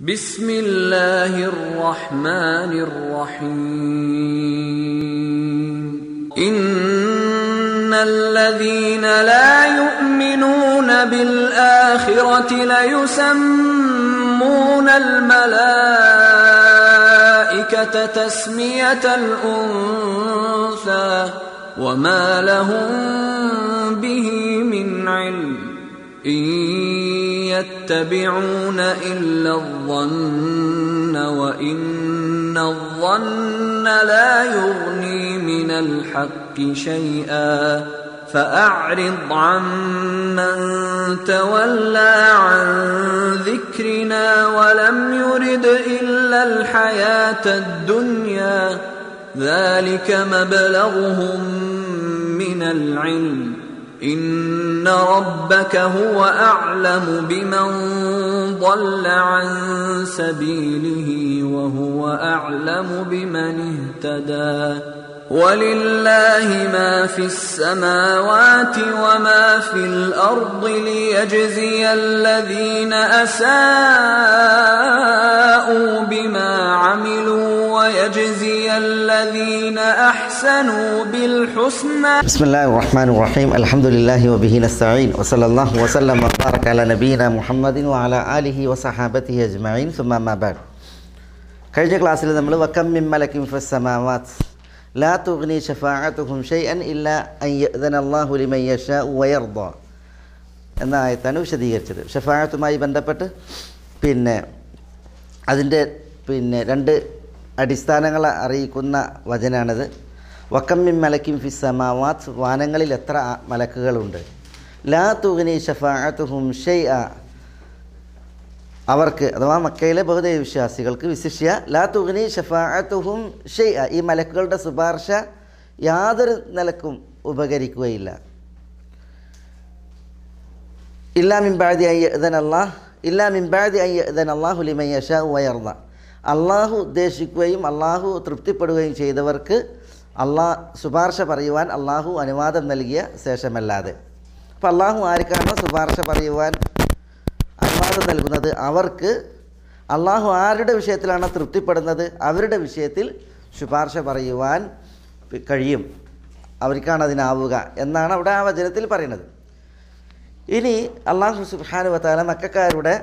Bismillahirrahmanirrahim. Innalladhina la yu'minuna bil akhirati la yusammuna al malaikata tasmiyatal untha wa ma lahum bihi min ilm. يَتَّبِعُونَ إِلَّا الظَّنَّ وَإِنَّ الظَّنَّ لَا يُغْنِي مِنَ الْحَقِّ شَيْئًا فَأَعْرِضْ عَمَّنْ تَوَلَّى عَنْ ذِكْرِنَا وَلَمْ يُرِدْ إِلَّا الْحَيَاةَ الدُّنْيَا ذَلِكَ مَبْلَغُهُمْ مِنَ الْعِلْمِ إن ربك هو أعلم بمن ضل عن سبيله وهو أعلم بمن اهتدى ولله ما في السماوات وما في الأرض ليجزي الذين أساءوا بما عملوا ويجزي الذين أحسنوا بالحسنى. بسم الله الرحمن الرحيم. الحمد لله وبه نستعين وصلى الله وسلم وبارك على نبينا محمد وعلى آله وصحابته أجمعين ثم ما بعد. കഴിഞ്ഞ ക്ലാസ്സിൽ നമ്മൾ വകം മിൻ മലകിൻ ഫസ്സമാവാത് لا تغني شفاعتهم شيئا إلا أن يأذن الله لمن يشاء ويرضى എന്ന ആയത്താണ് വിശദീകരിച്ചത്. ഷഫാഅത്തുമായി ബന്ധപ്പെട്ട് അതിൻ്റെ രണ്ട് അടിസ്ഥാനങ്ങൾ അറിയിക്കുന്ന വചനാണത്. വകം മിൻ മലകിൻ ഫിസ് സമാവാത്ത്, വാനങ്ങളിൽ എത്ര മലക്കുകളുണ്ട്. ലാ തുഗ്നി ഷഫാഅത്തുഹും ശൈഅ, അവർക്ക് അഥവാ മക്കയിലെ ബഹുദൈവ വിശ്വാസികൾക്ക് വിശിഷ്യ ലാ തുഗ്നി ഷഫാഅത്തുഹും ശൈഅ, ഈ മലക്കുകളുടെ ശുപാർശ യാതൊരു നിലക്കും ഉപകരിക്കുകയില്ല. ഇല്ലാ മിൻ ബഅദി അൻ യഅ്ദന അല്ലാഹ് ലിമൻ യശാഉ വയർദ, അള്ളാഹു ഉദ്ദേശിക്കുകയും അള്ളാഹു തൃപ്തിപ്പെടുകയും ചെയ്തവർക്ക് അള്ളാഹ് ശുപാർശ പറയുവാൻ അള്ളാഹു അനുവാദം നൽകിയ ശേഷമല്ലാതെ. അപ്പോൾ അള്ളാഹു ആർക്കാണോ ശുപാർശ പറയുവാൻ അനുവാദം നൽകുന്നത് അവർക്ക്, അള്ളാഹു ആരുടെ വിഷയത്തിലാണ് തൃപ്തിപ്പെടുന്നത് അവരുടെ വിഷയത്തിൽ ശുപാർശ പറയുവാൻ കഴിയും, അവർക്കാണ് അതിനാവുക എന്നാണ് അവിടെ ആ വചനത്തിൽ പറയുന്നത്. ഇനി അള്ളാഹു സുബ്ഹാനഹു വ തആല മക്കക്കാരുടെ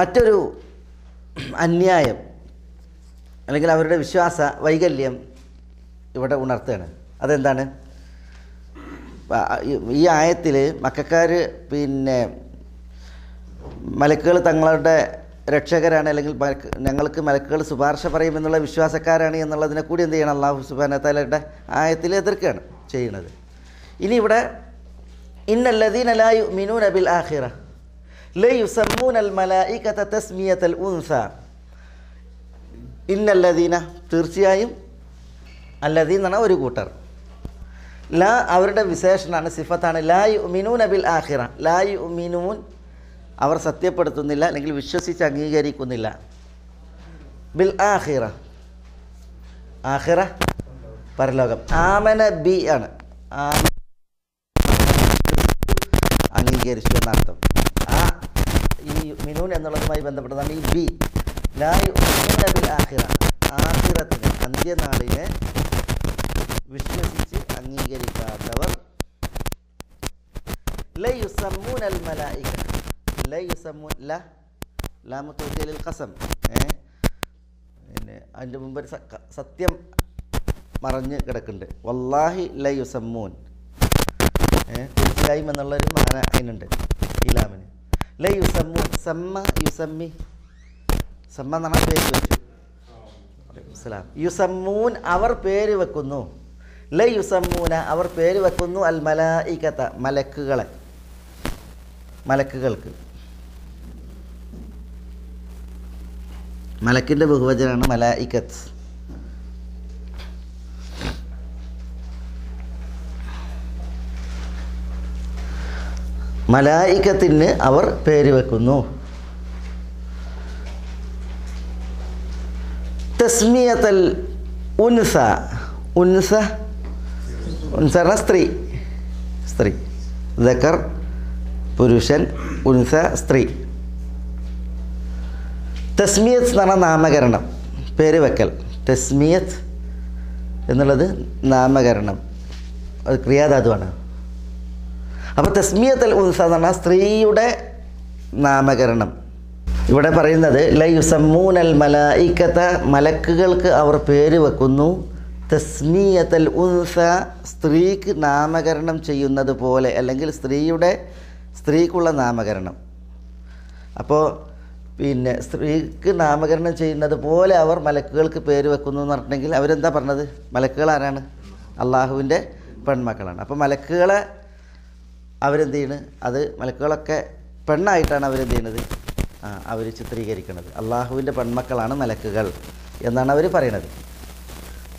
മറ്റൊരു അന്യായം അല്ലെങ്കിൽ അവരുടെ വിശ്വാസ വൈകല്യം ഇവിടെ ഉണർത്തുകയാണ്. അതെന്താണ്? ഈ ആയത്തിൽ മക്കക്കാർ മലക്കുകൾ തങ്ങളുടെ രക്ഷകരാണ് അല്ലെങ്കിൽ ഞങ്ങൾക്ക് മലക്കുകൾ ശുപാർശ പറയുമെന്നുള്ള വിശ്വാസക്കാരാണ് എന്നുള്ളതിനെ കൂടി എന്ത് ചെയ്യണം, അള്ളാഹു സുബ്ഹാനഹു വ തആലയുടെ ആയത്തിൽ എതിർക്കുകയാണ് ചെയ്യുന്നത്. ഇനി ഇവിടെ ഇന്നല്ലദീന ലാ യുമിനൂന ബിൽ ആഖിറ ലയുസമ്മൂനൽ മലായികത തസ്മിയതൽ ഉൻസ, ഇന്നല്ലദീന തീർച്ചയായും, അല്ലദീനാണ് ഒരു കൂട്ടർ, ലാ അവരുടെ വിശേഷണമാണ് സിഫത്താണ്, ലാ യുമിനൂന ബിൽ ആഖിറ ലാ യുമിനൂൻ അവർ സത്യപ്പെടുത്തുന്നില്ല അല്ലെങ്കിൽ വിശ്വസിച്ച് അംഗീകരിക്കുന്നില്ല, ബിൽ ആഖിറ ആഖിറ പരലോകം, ആമന ബി ആണ് അംഗീകരിച്ചു എന്നർത്ഥം. ആ ഈ മിനൂൻ എന്നുള്ളതുമായി ബന്ധപ്പെട്ടതാണ് ഈ ബി, ലാ യുമിനൂന ബിൽ ആഖിറ ആഖിറത്തിനെ അന്ത്യനാളിനെ വിശ്വസിച്ച് അംഗീകരിക്കാത്തവർ, ലയുസമ്മൂനൽ മലായിക ലയുസമ്മൂൻ ല ലാമു തൗകീലിൽ ഖസം, പിന്നെ അതിൻ്റെ മുമ്പ് സത്യം മറഞ്ഞ് കിടക്കുന്നുണ്ട്, വല്ലാഹി ലയുസമ്മൂൻ തീർച്ചയായും എന്നുള്ളൊരു മാന അതിനുണ്ട് ഇലാമിന്, ലയുസമ്മൂൻ സമ്മ യുസമ്മി സമ്മ എന്നാണ് പേര് വെച്ചു അസ്സലാം, യുസമ്മൂൻ അവർ പേര് വെക്കുന്നു, ലയുസമ്മൂന അവർ പേര് വെക്കുന്നു, അൽ മലായികത മലക്കുകളെ മലക്കുകൾക്ക്, മലക്കിൻ്റെ ബഹുവചനാണ് മലായികത്ത്. മലായികത്തിന് അവർ പേര് വെക്കുന്നു, തസ്മിയതൽ ഉൻസ ഉൻസ ഉൻസ സ്ത്രീ സ്ത്രീ, ദക്കർ പുരുഷൻ, ഉൻസ സ്ത്രീ, Tasmiyat Nana Namagaranam, Perivacal, Tasmiyat another Namagaranam, or Kriadadwana. About Tasmiatal Unsanas, 3 day Namagaranam. Whatever in the day, like some moon al Malaikata, Malakilka, our Perivacunu, Tasmiatal Unsa, Streak Namagaranam Chayuna the Pole, Elangil, 3 day, Streakula Namagaranam. Apo. In Streak Namagaran China, the pole, our Malakilka Perivakunun, Nagil, Averenda Parna, Malakala and Allahunde, Panmakalan. Upon Malakala Averendina, other Malakala Panite and Averendina, average 3 year. Allahunde Panmakalana, Malakal, Yana very parana.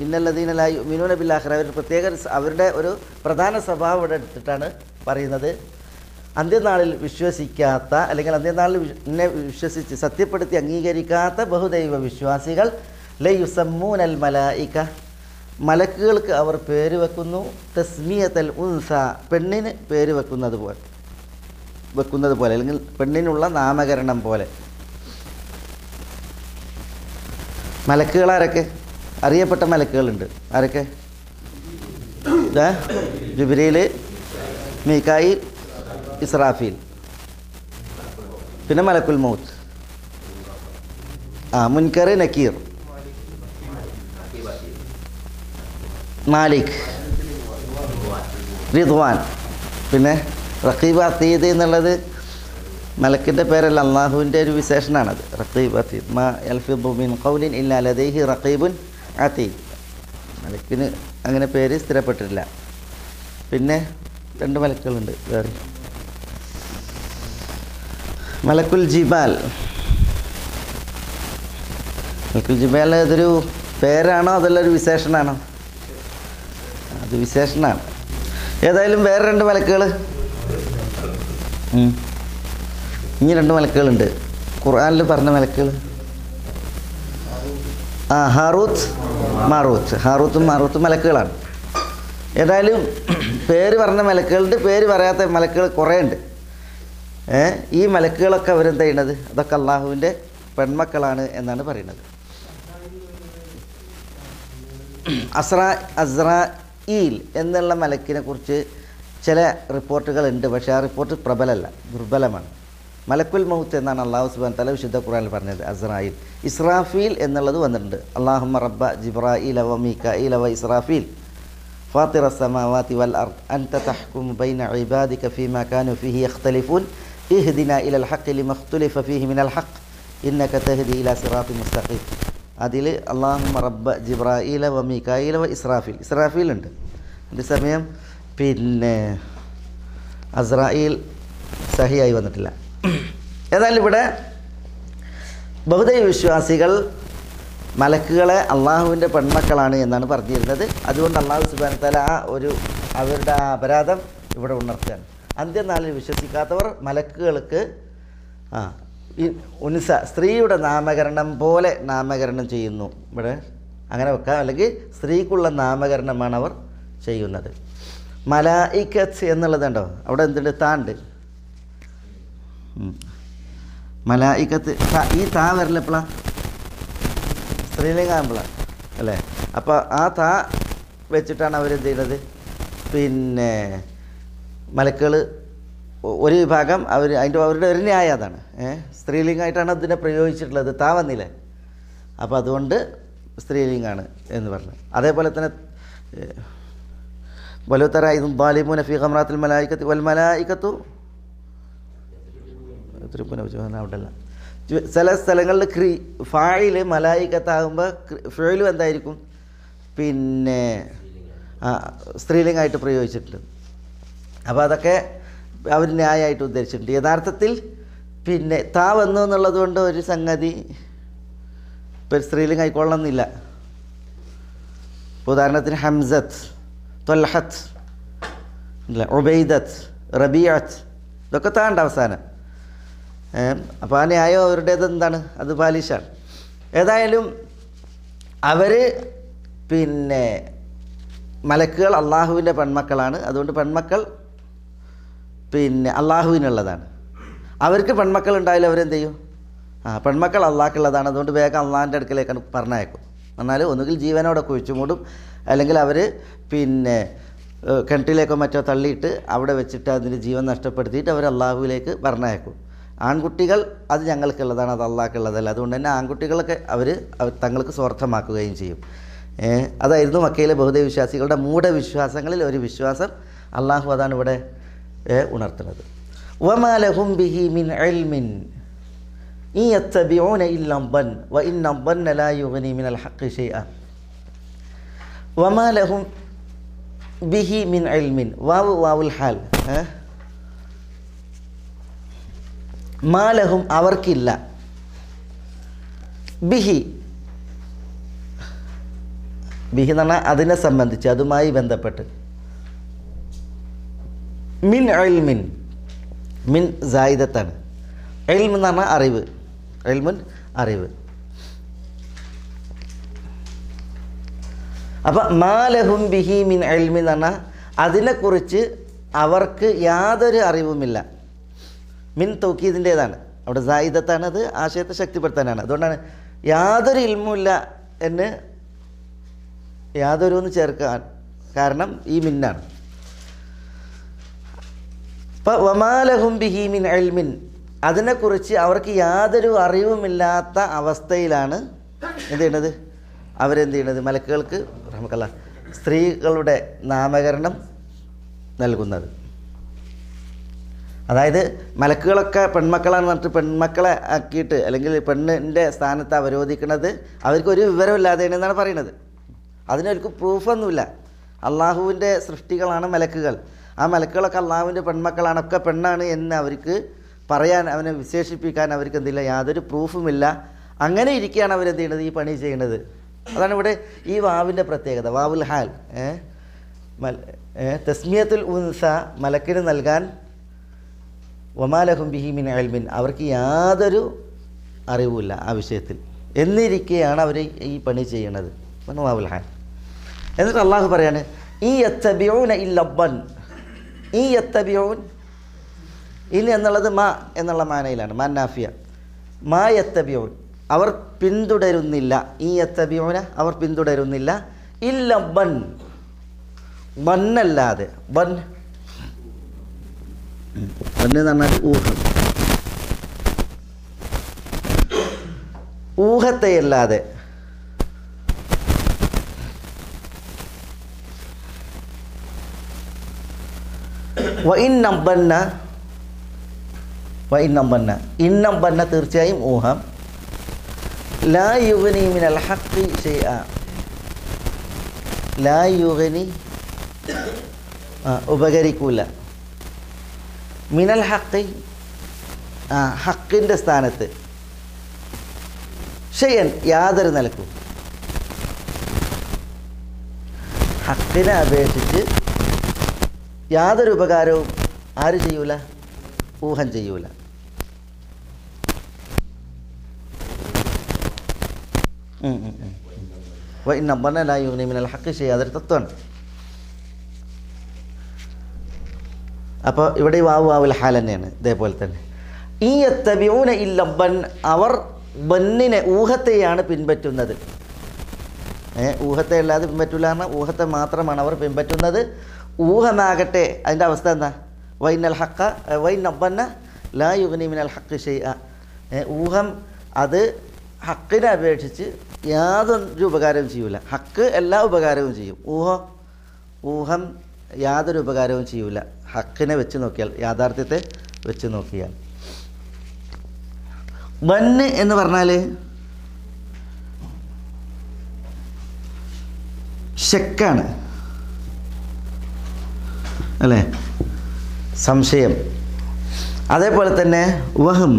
Indeladina Minuna Bilakra, Protegers, Averde, Pradana Sabava at Tana, Parina de Andinal Vishusikata, Eleganal Vishusikatipati and Nigericata, Bohudeva Vishuasigal. Lay you some moon al Malaika Malakilk our Perivacunu, Tasmiat al Unsa, Penin Perivacuna the word Bacuna the Pole, Peninula, Amagaranam Pole Malakila Arake, Ariapata Malakilund, Arake Jubrile, Mikail, Israfil Pinamalakul Mouth Munkar Nakir. Malik Ridwan Pine Rakiba Tid in the Lade Malakita Perel Allah who interview session another Rakiba Tid Ma Elfibin Codin in La Ladehi Rakibun Ati Malakina Angana Paris Trepatilla Pine Tandamalakal Malakul Jibal Malakul Jibal drew Perana the Lady session another. The recession now. Yes, I am very under Malakala. You don't know Malakala. Quran Parnamalakala. Ah, Harut Marut Malakala. Yes, I am very Varnamalakal, very Varata Malakal current. Eh, E. Malakala covered the another, the Kalahunde, Panmakalana, and another. Azra. Il in the Lamalakina Kurche, Chela reportable in the Bashar reported Prabella, Burbalaman. Malakul Mountain and allows when television the Kural Varnet Azrael. Israfil in the Laduan, Allahumma Rabba, Jibrail, Mika, Ilawa Israfil. Fatira Samawati wal Art, Anta Tahkum Baina Ibadi Kafima Kanu Fihi Telefun, Ihdina Ilal Hakili Maktulifa Fihim al Hak, Inna Katahdi Ila Sirati Mustaqim. Adile, Allahumma Rabba, Jibraila, wa Mikaila, wa Israfil. Israfil and this am Pin Azrael Sahia Ivanatilla. As I live there, both the Vishwa Sigal Malakala, Allah in the Panmakalani and Nanaparti, Adun allows Vantala or Averda Baradam, you would have not done. And then Ali Vishasikator, Malakala. Unisa, three would a Namagaranam pole, Namagaran Chino, but I'm going to call again, three cool and Namagaran manover, say you another. Mala Ikats in the Ladando, out of the Tande Mala Ikat, Itaver Lepla, Strilling Ambla, Apa Ata, Vegetana very day, Pin Malakal. Ori Bagam, I do our Ayadan, eh? Streeling I turn up the Prayochit La the Tavanile. Abadonde, streeling on in the Verna. Adapalatana Balotara is Balimun, if you come Ratal Malaika, well Malaikatu Tripun of Johan Abdallah. Salas Salangal Cree, File, Malaika Tamba, Frilu and Dairicum, Pin Streeling I to Prayochit. Abadaka. Our Naya to their Shinti, Dartatil, Pin Tavano, Ladondo, Sangadi, Pestreeling, I call on Nila ഉദാഹരണത്തിന് ഹംസത്ത്, ത്വൽഹത്ത്, ഉബൈദത്ത്, റബീഅത്ത്, ഇതൊക്കെ താണ്ട് അവസാനം. അപ്പോൾ ആ ന്യായം അവരുടേത് എന്താണ്? അത് പാലിഷാണ്. ഏതായാലും അവർ പിന്നെ മലക്കുകൾ അള്ളാഹുവിൻ്റെ പെൺമക്കളാണ്. അതുകൊണ്ട് പെൺമക്കൾ പിന്നെ അള്ളാഹുവിനുള്ളതാണ്. അവർക്ക് പെൺമക്കൾ ഉണ്ടായാലും അവരെന്ത് ചെയ്യും? ആ പെൺമക്കൾ അള്ളാഹ്ക്കുള്ളതാണ്. അതുകൊണ്ട് വേഗം അള്ളാഹിൻ്റെ അടുക്കലേക്കാണ് പറഞ്ഞയക്കും. എന്നാൽ ഒന്നുകിൽ ജീവനോടെ കുഴിച്ചു മൂടും, അല്ലെങ്കിൽ അവർ പിന്നെ കിണറ്റിലേക്കോ മറ്റോ തള്ളിയിട്ട് അവിടെ വെച്ചിട്ട് അതിൻ്റെ ജീവൻ നഷ്ടപ്പെടുത്തിയിട്ട് അവർ അള്ളാഹുവിലേക്ക് പറഞ്ഞയക്കും. ആൺകുട്ടികൾ അത് ഞങ്ങൾക്കുള്ളതാണ്, അത് അള്ളാഹ്ക്കുള്ളതല്ല. അതുകൊണ്ട് തന്നെ ആൺകുട്ടികളൊക്കെ അവർ തങ്ങൾക്ക് സ്വാർത്ഥമാക്കുകയും ചെയ്യും. അതായിരുന്നു മക്കയിലെ ബഹുദൈവ വിശ്വാസികളുടെ മൂഢവിശ്വാസങ്ങളിൽ ഒരു വിശ്വാസം. അള്ളാഹു അതാണ് ഇവിടെ ഉണർത്തുന്നത്. വമാ ലഹും ബിഹി മിൻ ഇൽമിൻ ഇയത്തബിഊന ഇല്ല ബൻ വഇന്ന ബന്ന ലാ യുഗ്നി മിനൽ ഹഖ് ശൈഅ. വമാ ലഹും ബിഹി മിൻ ഇൽമിൻ, വാവ് വാവുൽ ഹാൽ. മാ ലഹും അവർക്കില്ല, ബിഹി ബിഹി എന്ന് പറഞ്ഞാൽ അതിനെ സംബന്ധിച്ച്, അതുമായി ബന്ധപ്പെട്ട്. മിൻ ഇൽമിൻ, മിൻ സായിദത്താണ്. ഇൽമ് എന്ന് പറഞ്ഞാൽ അറിവ്, ഇൽമുൻ അറിവ്. അപ്പം മാ ലഹും ബിഹി മിൻ ഇൽമി എന്ന് പറഞ്ഞാൽ അതിനെക്കുറിച്ച് അവർക്ക് യാതൊരു അറിവുമില്ല. മിൻ തൗക്കീദിൻ്റേതാണ്, അവിടെ സായിദത്താണ്. അത് ആശയത്തെ ശക്തിപ്പെടുത്താനാണ്. അതുകൊണ്ടാണ് യാതൊരു ഇൽമുമില്ല എന്ന് യാതൊരു ചേർക്കാൻ കാരണം ഈ മിന്നാണ്. ഇപ്പോൾ വമാ ലഹും ബിഹി മിൻ ഇൽമിൻ, അതിനെക്കുറിച്ച് അവർക്ക് യാതൊരു അറിവുമില്ലാത്ത അവസ്ഥയിലാണ് എന്ത് ചെയ്യണത്? അവരെന്ത് ചെയ്യണത്? മലക്കുകൾക്ക് റഹ്മത്തുള്ളാ സ്ത്രീകളുടെ നാമകരണം നൽകുന്നത്. അതായത് മലക്കുകളൊക്കെ പെൺമക്കളാണ് പറഞ്ഞിട്ട് പെൺമക്കളെ ആക്കിയിട്ട് അല്ലെങ്കിൽ പെണ്ണിൻ്റെ സ്ഥാനത്ത് അവരോധിക്കുന്നത് അവർക്കൊരു വിവരമില്ലാതെയാണ് എന്നാണ് പറയണത്. അതിനൊരു പ്രൂഫൊന്നുമില്ല. അള്ളാഹുവിൻ്റെ സൃഷ്ടികളാണ് മലക്കുകൾ. ആ മലക്കുകളൊക്കെ അള്ളാഹുവിൻ്റെ പെൺമക്കളാണൊക്കെ പെണ്ണാണ് എന്ന് അവർക്ക് പറയാൻ, അവനെ വിശേഷിപ്പിക്കാൻ അവർക്ക് എന്തില്ല? യാതൊരു പ്രൂഫുമില്ല. അങ്ങനെ ഇരിക്കുകയാണ് അവരെന്ത് ചെയ്യണത്? ഈ പണി ചെയ്യണത്. അതാണ് ഇവിടെ ഈ വാവിൻ്റെ പ്രത്യേകത, വാവുൽ ഹാൽ. തസ്മിയത്തുൽ ഉൻസ മലക്കിന് നൽകാൻ വമാ ലഹും ബിഹി മിൻ ഇൽമിൻ, അവർക്ക് യാതൊരു അറിവുമില്ല ആ വിഷയത്തിൽ എന്നിരിക്കുകയാണ് അവർ ഈ പണി ചെയ്യണത്. വാവുൽ ഹാൽ. എന്നിട്ട് അള്ളാഹു പറയാണ് ഈ യത്തബിഊന ഇല്ലബ്ബൻ. ഈ യത്തബിഊൻ ഇനി എന്നുള്ളത് മാ എന്നുള്ള മാനയിലാണ്, മാൻ നാഫിയ. മാ യത്തബിഊൻ, അവർ പിന്തുടരുന്നില്ല. ഈ യത്തബിഊന, അവർ പിന്തുടരുന്നില്ല. ഇല്ല ബൻ, ബന്നല്ലാതെ. ബൻ എന്ന് പറഞ്ഞാൽ ഊഹം, ഊഹത്തെയല്ലാതെ. വഇന്നംബന്ന, ഇന്നംബന്ന തീർച്ചയായും ഊഹം. ലാ യുഗ്നി മിനൽ ഹഖി ശൈഅ, ലാ യുഗ്നി ഉപകരിക്കൂല. മിനൽ ഹഖി ഹഖിൻ്റെ സ്ഥാനത്ത് ശൈഅൻ യാതൊരു നിലക്കും. ഹഖിനെ അപേക്ഷിച്ച് യാതൊരു ഉപകാരവും ആര് ചെയ്യൂല? ഊഹം ചെയ്യൂല. അതൊരു തത്വമാണ്. അപ്പോൾ ഇവിടെ വാവു വാവുൽ ഹാൽ തന്നെയാണ്. ഇതേപോലെ തന്നെ ഈ യത്തബിഊന ഇല്ല ബൻ, അവർ ബന്നിനെ ഊഹത്തെയാണ് പിൻപറ്റുന്നത്. ഊഹത്തെ അല്ലാതെ പിൻപറ്റില്ല എന്നാൽ ഊഹത്തെ മാത്രമാണ് അവർ പിൻപറ്റുന്നത്. ഊഹമാകട്ടെ അതിൻ്റെ അവസ്ഥ എന്താ? വൈനൽ ഹക്ക വൈനബ്ബന്ന ലാ യുഗ്നി മിനൽ ഹഖ് ശൈഅ. ഊഹം അത് ഹക്കിനെ അപേക്ഷിച്ച് യാതൊരു ഉപകാരവും ചെയ്യൂല. ഹക്ക് എല്ലാ ഉപകാരവും ചെയ്യും. ഊഹം യാതൊരു ഉപകാരവും ചെയ്യൂല ഹക്കിനെ വെച്ച് നോക്കിയാൽ, യാഥാർത്ഥ്യത്തെ വെച്ച് നോക്കിയാൽ. ബന്ന് എന്ന് പറഞ്ഞാൽ ശക്കാണ് അല്ലേ, സംശയം. അതേപോലെ തന്നെ വഹം,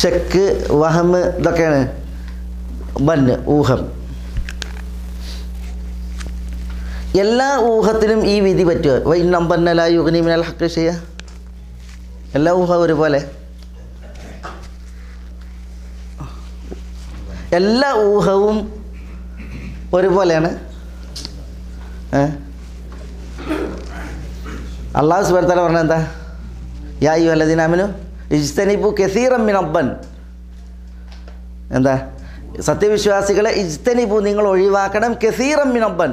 ശക്ക്, വഹം, ഇതൊക്കെയാണ് ഊഹം. എല്ലാ ഊഹത്തിനും ഈ വിധി പറ്റുക. വൈൻ നമ്പറിനല്ല യുഗനിമിനൽ ഹക്ക് ചെയ്യുക. എല്ലാ ഊഹവും ഒരുപോലെ, എല്ലാ ഊഹവും ഒരുപോലെയാണ്. അള്ളാഹു സുബ്ഹാനഹു വതആല പറഞ്ഞ എന്താ? യാ അയ്യുഹല്ലദീന ആമനൂ ഇജ്തനിബു കസീറൻ മിൻ അദ്ദൻ. എന്താ? സത്യവിശ്വാസികളെ ഇജ്തനിബു, നിങ്ങൾ ഒഴിവാക്കണം, കസീറൻ മിൻ അദ്ദൻ,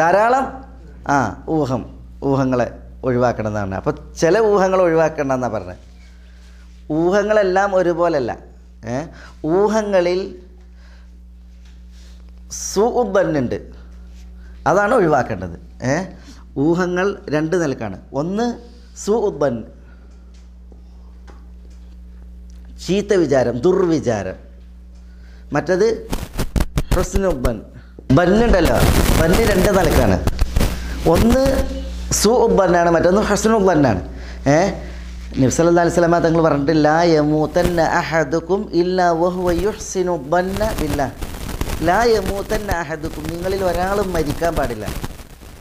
ധാരാളം ഊഹങ്ങളെ ഒഴിവാക്കണം എന്നാണ്. അപ്പോൾ ചില ഊഹങ്ങൾ ഒഴിവാക്കണം എന്നാണ് പറഞ്ഞത്. ഊഹങ്ങളെല്ലാം ഒരുപോലെയല്ല. ഊഹങ്ങളിൽ സുഉബന്നുണ്ട്, അതാണ് ഒഴിവാക്കേണ്ടത്. ഊഹങ്ങൾ രണ്ട് നിലക്കാണ്. ഒന്ന് സുഉബൻ, ചീത്ത വിചാരം, ദുർവിചാരം. മറ്റത് ഹുസ്നുബൻ, ബന്നുണ്ടല്ലോ, ബന്ന് രണ്ട് നിലക്കാണ്. ഒന്ന് സുഉബന്നാണ്, മറ്റൊന്ന് ഹുസ്നുബന്നാണ്. നബി സല്ലല്ലാഹു അലൈഹി വസല്ലം തങ്ങൾ പറഞ്ഞിട്ടില്ല, ലാ യമൂതന്ന അഹദുക്കും ഇല്ലാ വഹുവ യുഹ്സിനു ബന്ന ബില്ലാഹ്. ലാ യമൂതന്ന അഹദുക്കും, നിങ്ങളിൽ ഒരാളും മരിക്കാൻ പാടില്ല,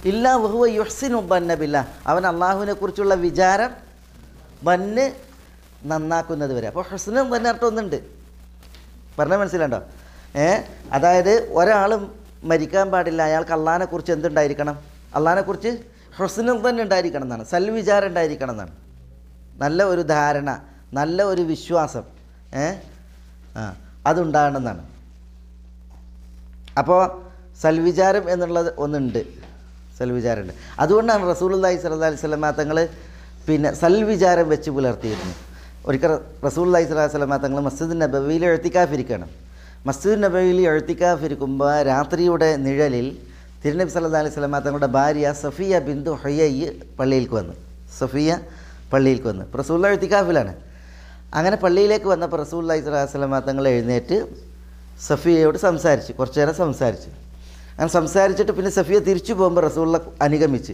ഇല്ലാ വഹുവ യുഹ്സിനു ബന്ന ബില്ലാഹ്, അവൻ അള്ളാഹുവിനെ കുറിച്ചുള്ള വിചാരം ബന്ന് നന്നാക്കുന്നത് വരെ. അപ്പോൾ ഹുസ്നു ബന്ന അർത്ഥം ഒന്നുണ്ട്, പറഞ്ഞാൽ മനസ്സിലാണ്ടോ? അതായത് ഒരാൾ മരിക്കാൻ പാടില്ല, അയാൾക്ക് അള്ളാഹിനെക്കുറിച്ച് എന്തുണ്ടായിരിക്കണം? അള്ളാഹിനെക്കുറിച്ച് ഹുസ്നു ബന്ന ഉണ്ടായിരിക്കണം എന്നാണ്, സൽവിചാരം ഉണ്ടായിരിക്കണം എന്നാണ്, നല്ല ഒരു ധാരണ, നല്ല ഒരു വിശ്വാസം അതുണ്ടാകണമെന്നാണ്. അപ്പോൾ സൽവിചാരം എന്നുള്ളത് ഒന്നുണ്ട്, സൽവിചാരമുണ്ട്. അതുകൊണ്ടാണ് റസൂലുള്ളാഹി സ്വല്ലല്ലാഹി അലൈഹി വസല്ലം തങ്ങൾ പിന്നെ സൽവിചാരം വെച്ച് പുലർത്തിയിരുന്നു. ഒരിക്കൽ റസൂലുള്ളാഹി സ്വല്ലല്ലാഹി അലൈഹി വസല്ലം തങ്ങൾ മസ്ജിദ് നബവിയിൽ ഇഅ്തികാഫിരിക്കുകയാണ്. മസ്ജിദ് നബവിയിൽ ഇഅ്തികാഫിരിക്കുമ്പോൾ രാത്രിയുടെ നിഴലിൽ തിരുനബി സ്വല്ലല്ലാഹി അലൈഹി വസല്ലം തങ്ങളുടെ ഭാര്യ സഫിയ ബിന്തു ഹുയൈ പള്ളിയിലേക്ക് വന്നു. സഫിയ പള്ളിയിലേക്ക് വന്ന് റസൂലുള്ളാഹി ഇഅ്തികാഫിലാണ്. അങ്ങനെ പള്ളിയിലേക്ക് വന്നപ്പോൾ റസൂലുള്ളാഹി സ്വല്ലല്ലാഹി അലൈഹി വസല്ലം തങ്ങൾ എഴുന്നേറ്റ് സഫിയയോട് സംസാരിച്ചു, കുറച്ചു നേരം സംസാരിച്ചു. അങ്ങനെ സംസാരിച്ചിട്ട് പിന്നെ സഫിയ തിരിച്ചു പോകുമ്പോൾ റസൂലുള്ള അനുഗമിച്ച്,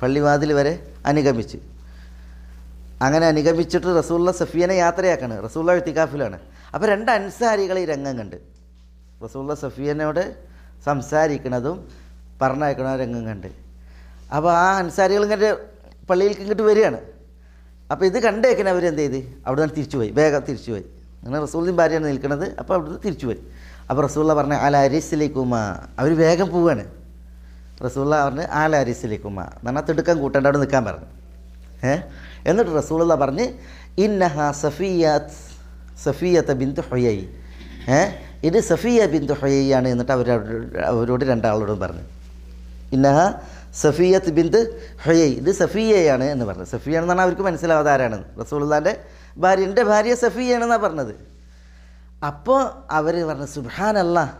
പള്ളിവാതിൽ വരെ അനുഗമിച്ച്. അങ്ങനെ അനുഗമിച്ചിട്ട് റസൂലുള്ള സഫിയനെ യാത്രയാക്കാണ്. റസൂലുള്ളാഹി ഇഅ്തികാഫിലാണ്. അപ്പോൾ രണ്ട് അൻസാരികൾ ഈ രംഗം കണ്ട്, റസൂലുള്ള സഫിയനോട് സംസാരിക്കണതും പറഞ്ഞയക്കണതും രംഗം കണ്ട്. അപ്പോൾ ആ അൻസാരികൾ ഇങ്ങോട്ട് പള്ളിയിലേക്ക് ഇങ്ങോട്ട് വരികയാണ്. അപ്പോൾ ഇത് കണ്ടേക്കണ അവരെന്ത് ചെയ്ത്, അവിടെ നിന്ന് തിരിച്ചുപോയി, വേഗം തിരിച്ചുപോയി. അങ്ങനെ റസൂലിൻ്റെ ഭാര്യയാണ് നിൽക്കുന്നത്. അപ്പോൾ അവിടുന്ന് തിരിച്ചുപോയി. അപ്പോൾ റസൂള്ള പറഞ്ഞ ആല അരിസിലേക്കുമ, അവർ വേഗം പോവുകയാണ്. റസൂള്ള പറഞ്ഞ് ആല അരിസിലേക്കുമ എന്ന് പറഞ്ഞാൽ തിടുക്കം കൂട്ടേണ്ട, അവിടെ നിൽക്കാൻ പറഞ്ഞു. എന്നിട്ട് റസൂള്ള പറഞ്ഞ് ഇന്നഹ സഫിയത ബിന്തു ഹുയൈ, ഇത് സഫിയ ബിന്തു ഹുയൈ ആണ്. എന്നിട്ട് അവരോട് രണ്ടാളോടും പറഞ്ഞു ഇന്നഹ സഫിയത്ത് ബിന്ത് ഹുയൈ, ഇത് സഫിയയാണ് എന്ന് പറഞ്ഞു. സഫിയ എന്ന് പറഞ്ഞാൽ അവർക്ക് മനസ്സിലാവാതെ ആരാണെന്ന്, റസൂലുള്ളാഹിൻ്റെ ഭാര്യ, എൻ്റെ ഭാര്യ സഫിയയാണെന്നാണ് പറഞ്ഞത്. അപ്പോൾ അവർ പറഞ്ഞു സുബ്ഹാനല്ലാഹ്,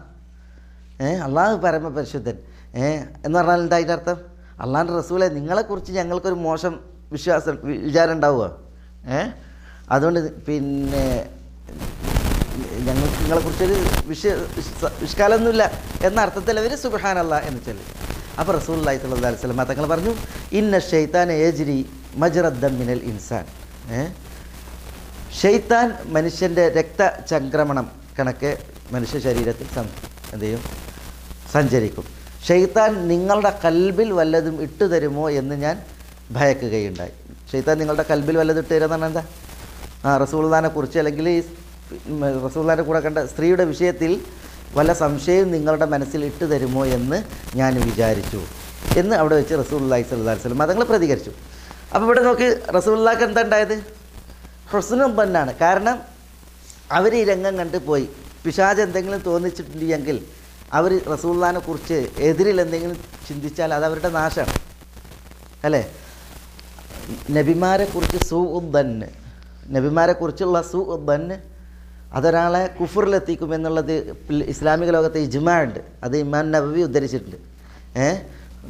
അള്ളാഹു പരമപരിശുദ്ധൻ. എന്ന് പറഞ്ഞാൽ എന്താ അതിൻ്റെ അർത്ഥം? അള്ളാഹിൻ്റെ റസൂലെ, നിങ്ങളെക്കുറിച്ച് ഞങ്ങൾക്കൊരു മോശം വിചാരം ഉണ്ടാവുക, അതുകൊണ്ട് പിന്നെ ഞങ്ങൾക്ക് നിങ്ങളെക്കുറിച്ചൊരു വിഷ്കാലമൊന്നുമില്ല എന്ന അർത്ഥത്തിൽ അവർ സുബ്ഹാനല്ലാഹ് എന്ന് ചൊല്ലി. അപ്പോൾ റസൂലുള്ളാഹി സ്വല്ലല്ലാഹു അലൈഹി വസല്ലം തങ്ങൾ പറഞ്ഞു ഇന്ന ഷൈത്താനെ യജ്രി മജ്റദ്ദൻ മിനൽ ഇൻസാൻ, ഷൈത്താൻ മനുഷ്യൻ്റെ രക്തചംക്രമണം കണക്കെ മനുഷ്യ ശരീരത്തിൽ എന്ത് ചെയ്യും, സഞ്ചരിക്കും. ഷൈത്താൻ നിങ്ങളുടെ കൽബിൽ വല്ലതും ഇട്ടു തരുമോ എന്ന് ഞാൻ ഭയക്കുകയുണ്ടായി. ഷൈത്താൻ നിങ്ങളുടെ കൽബിൽ വല്ലതും ഇട്ടു തരുമെന്നാണ് എന്താ? റസൂലുള്ളാഹിനെ കുറിച്ച് അല്ലെങ്കിൽ റസൂലുള്ളാഹിൻ്റെ കൂടെ കണ്ട സ്ത്രീയുടെ വിഷയത്തിൽ വല്ല സംശയം നിങ്ങളുടെ മനസ്സിൽ ഇട്ട് തരുമോ എന്ന് ഞാൻ വിചാരിച്ചു എന്ന് അവിടെ വെച്ച് റസൂലുള്ളാഹി സ്വല്ലല്ലാഹി അലൈഹി വസല്ലം തങ്ങൾ പ്രതികരിച്ചു. അപ്പോൾ ഇവിടെ നോക്കി റസൂലുള്ളാഹിക്ക് എന്താ ഉണ്ടായത്? ഹുസ്നുൻ ബന്നാണ്. കാരണം അവർ ഈ രംഗം കണ്ട് പോയി. പിശാച് എന്തെങ്കിലും തോന്നിച്ചിട്ടുണ്ടെങ്കിൽ അവർ റസൂലുള്ളാഹിനെ കുറിച്ച് എതിരിൽ എന്തെങ്കിലും ചിന്തിച്ചാൽ അത് അവരുടെ നാശമാണ്, അല്ലേ? നബിമാരെക്കുറിച്ച് സൂഉബന്ന്, നബിമാരെക്കുറിച്ചുള്ള സൂഉബന്ന് അതൊരാളെ കുഫറിലെത്തിക്കുമെന്നുള്ളത് ഇസ്ലാമിക ലോകത്തെ ഇജ്മാ ഉണ്ട്. അത് ഇമാം നബവി ഉദ്ധരിച്ചിട്ടുണ്ട്.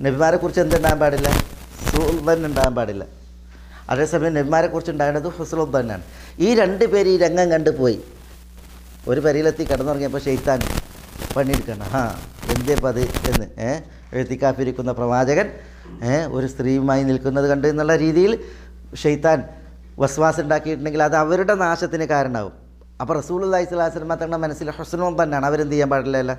നബിമാരെക്കുറിച്ച് എന്തുണ്ടാകാൻ പാടില്ല? സുഉബൻ ഉണ്ടാകാൻ പാടില്ല. അതേസമയം നബിമാരെക്കുറിച്ച് ഉണ്ടാകേണ്ടത് ഹുസ്നുബന്നാണ്. ഈ രണ്ട് പേര് ഈ രംഗം കണ്ടു പോയി. ഒരു പരിയിലെത്തി കിടന്നുറങ്ങിയപ്പോൾ ഷെയ്ത്താൻ പണിയെടുക്കണം, എന്തേപ്പം അത് എന്ന്. ഇഅ്തികാഫിരിക്കുന്ന പ്രവാചകൻ ഒരു സ്ത്രീയുമായി നിൽക്കുന്നത് കണ്ട് എന്നുള്ള രീതിയിൽ ഷെയ്ത്താൻ വസ്വാസ് ഉണ്ടാക്കിയിട്ടുണ്ടെങ്കിൽ അത് അവരുടെ നാശത്തിന് കാരണമാവും. അപ്പോൾ റസൂലുള്ളാഹി സ്വല്ലല്ലാഹു അലൈഹി വസല്ലം തങ്ങളുടെ മനസ്സിൽ ഹുസ്നവും തന്നെയാണ്. അവരെന്ത് ചെയ്യാൻ പാടില്ല,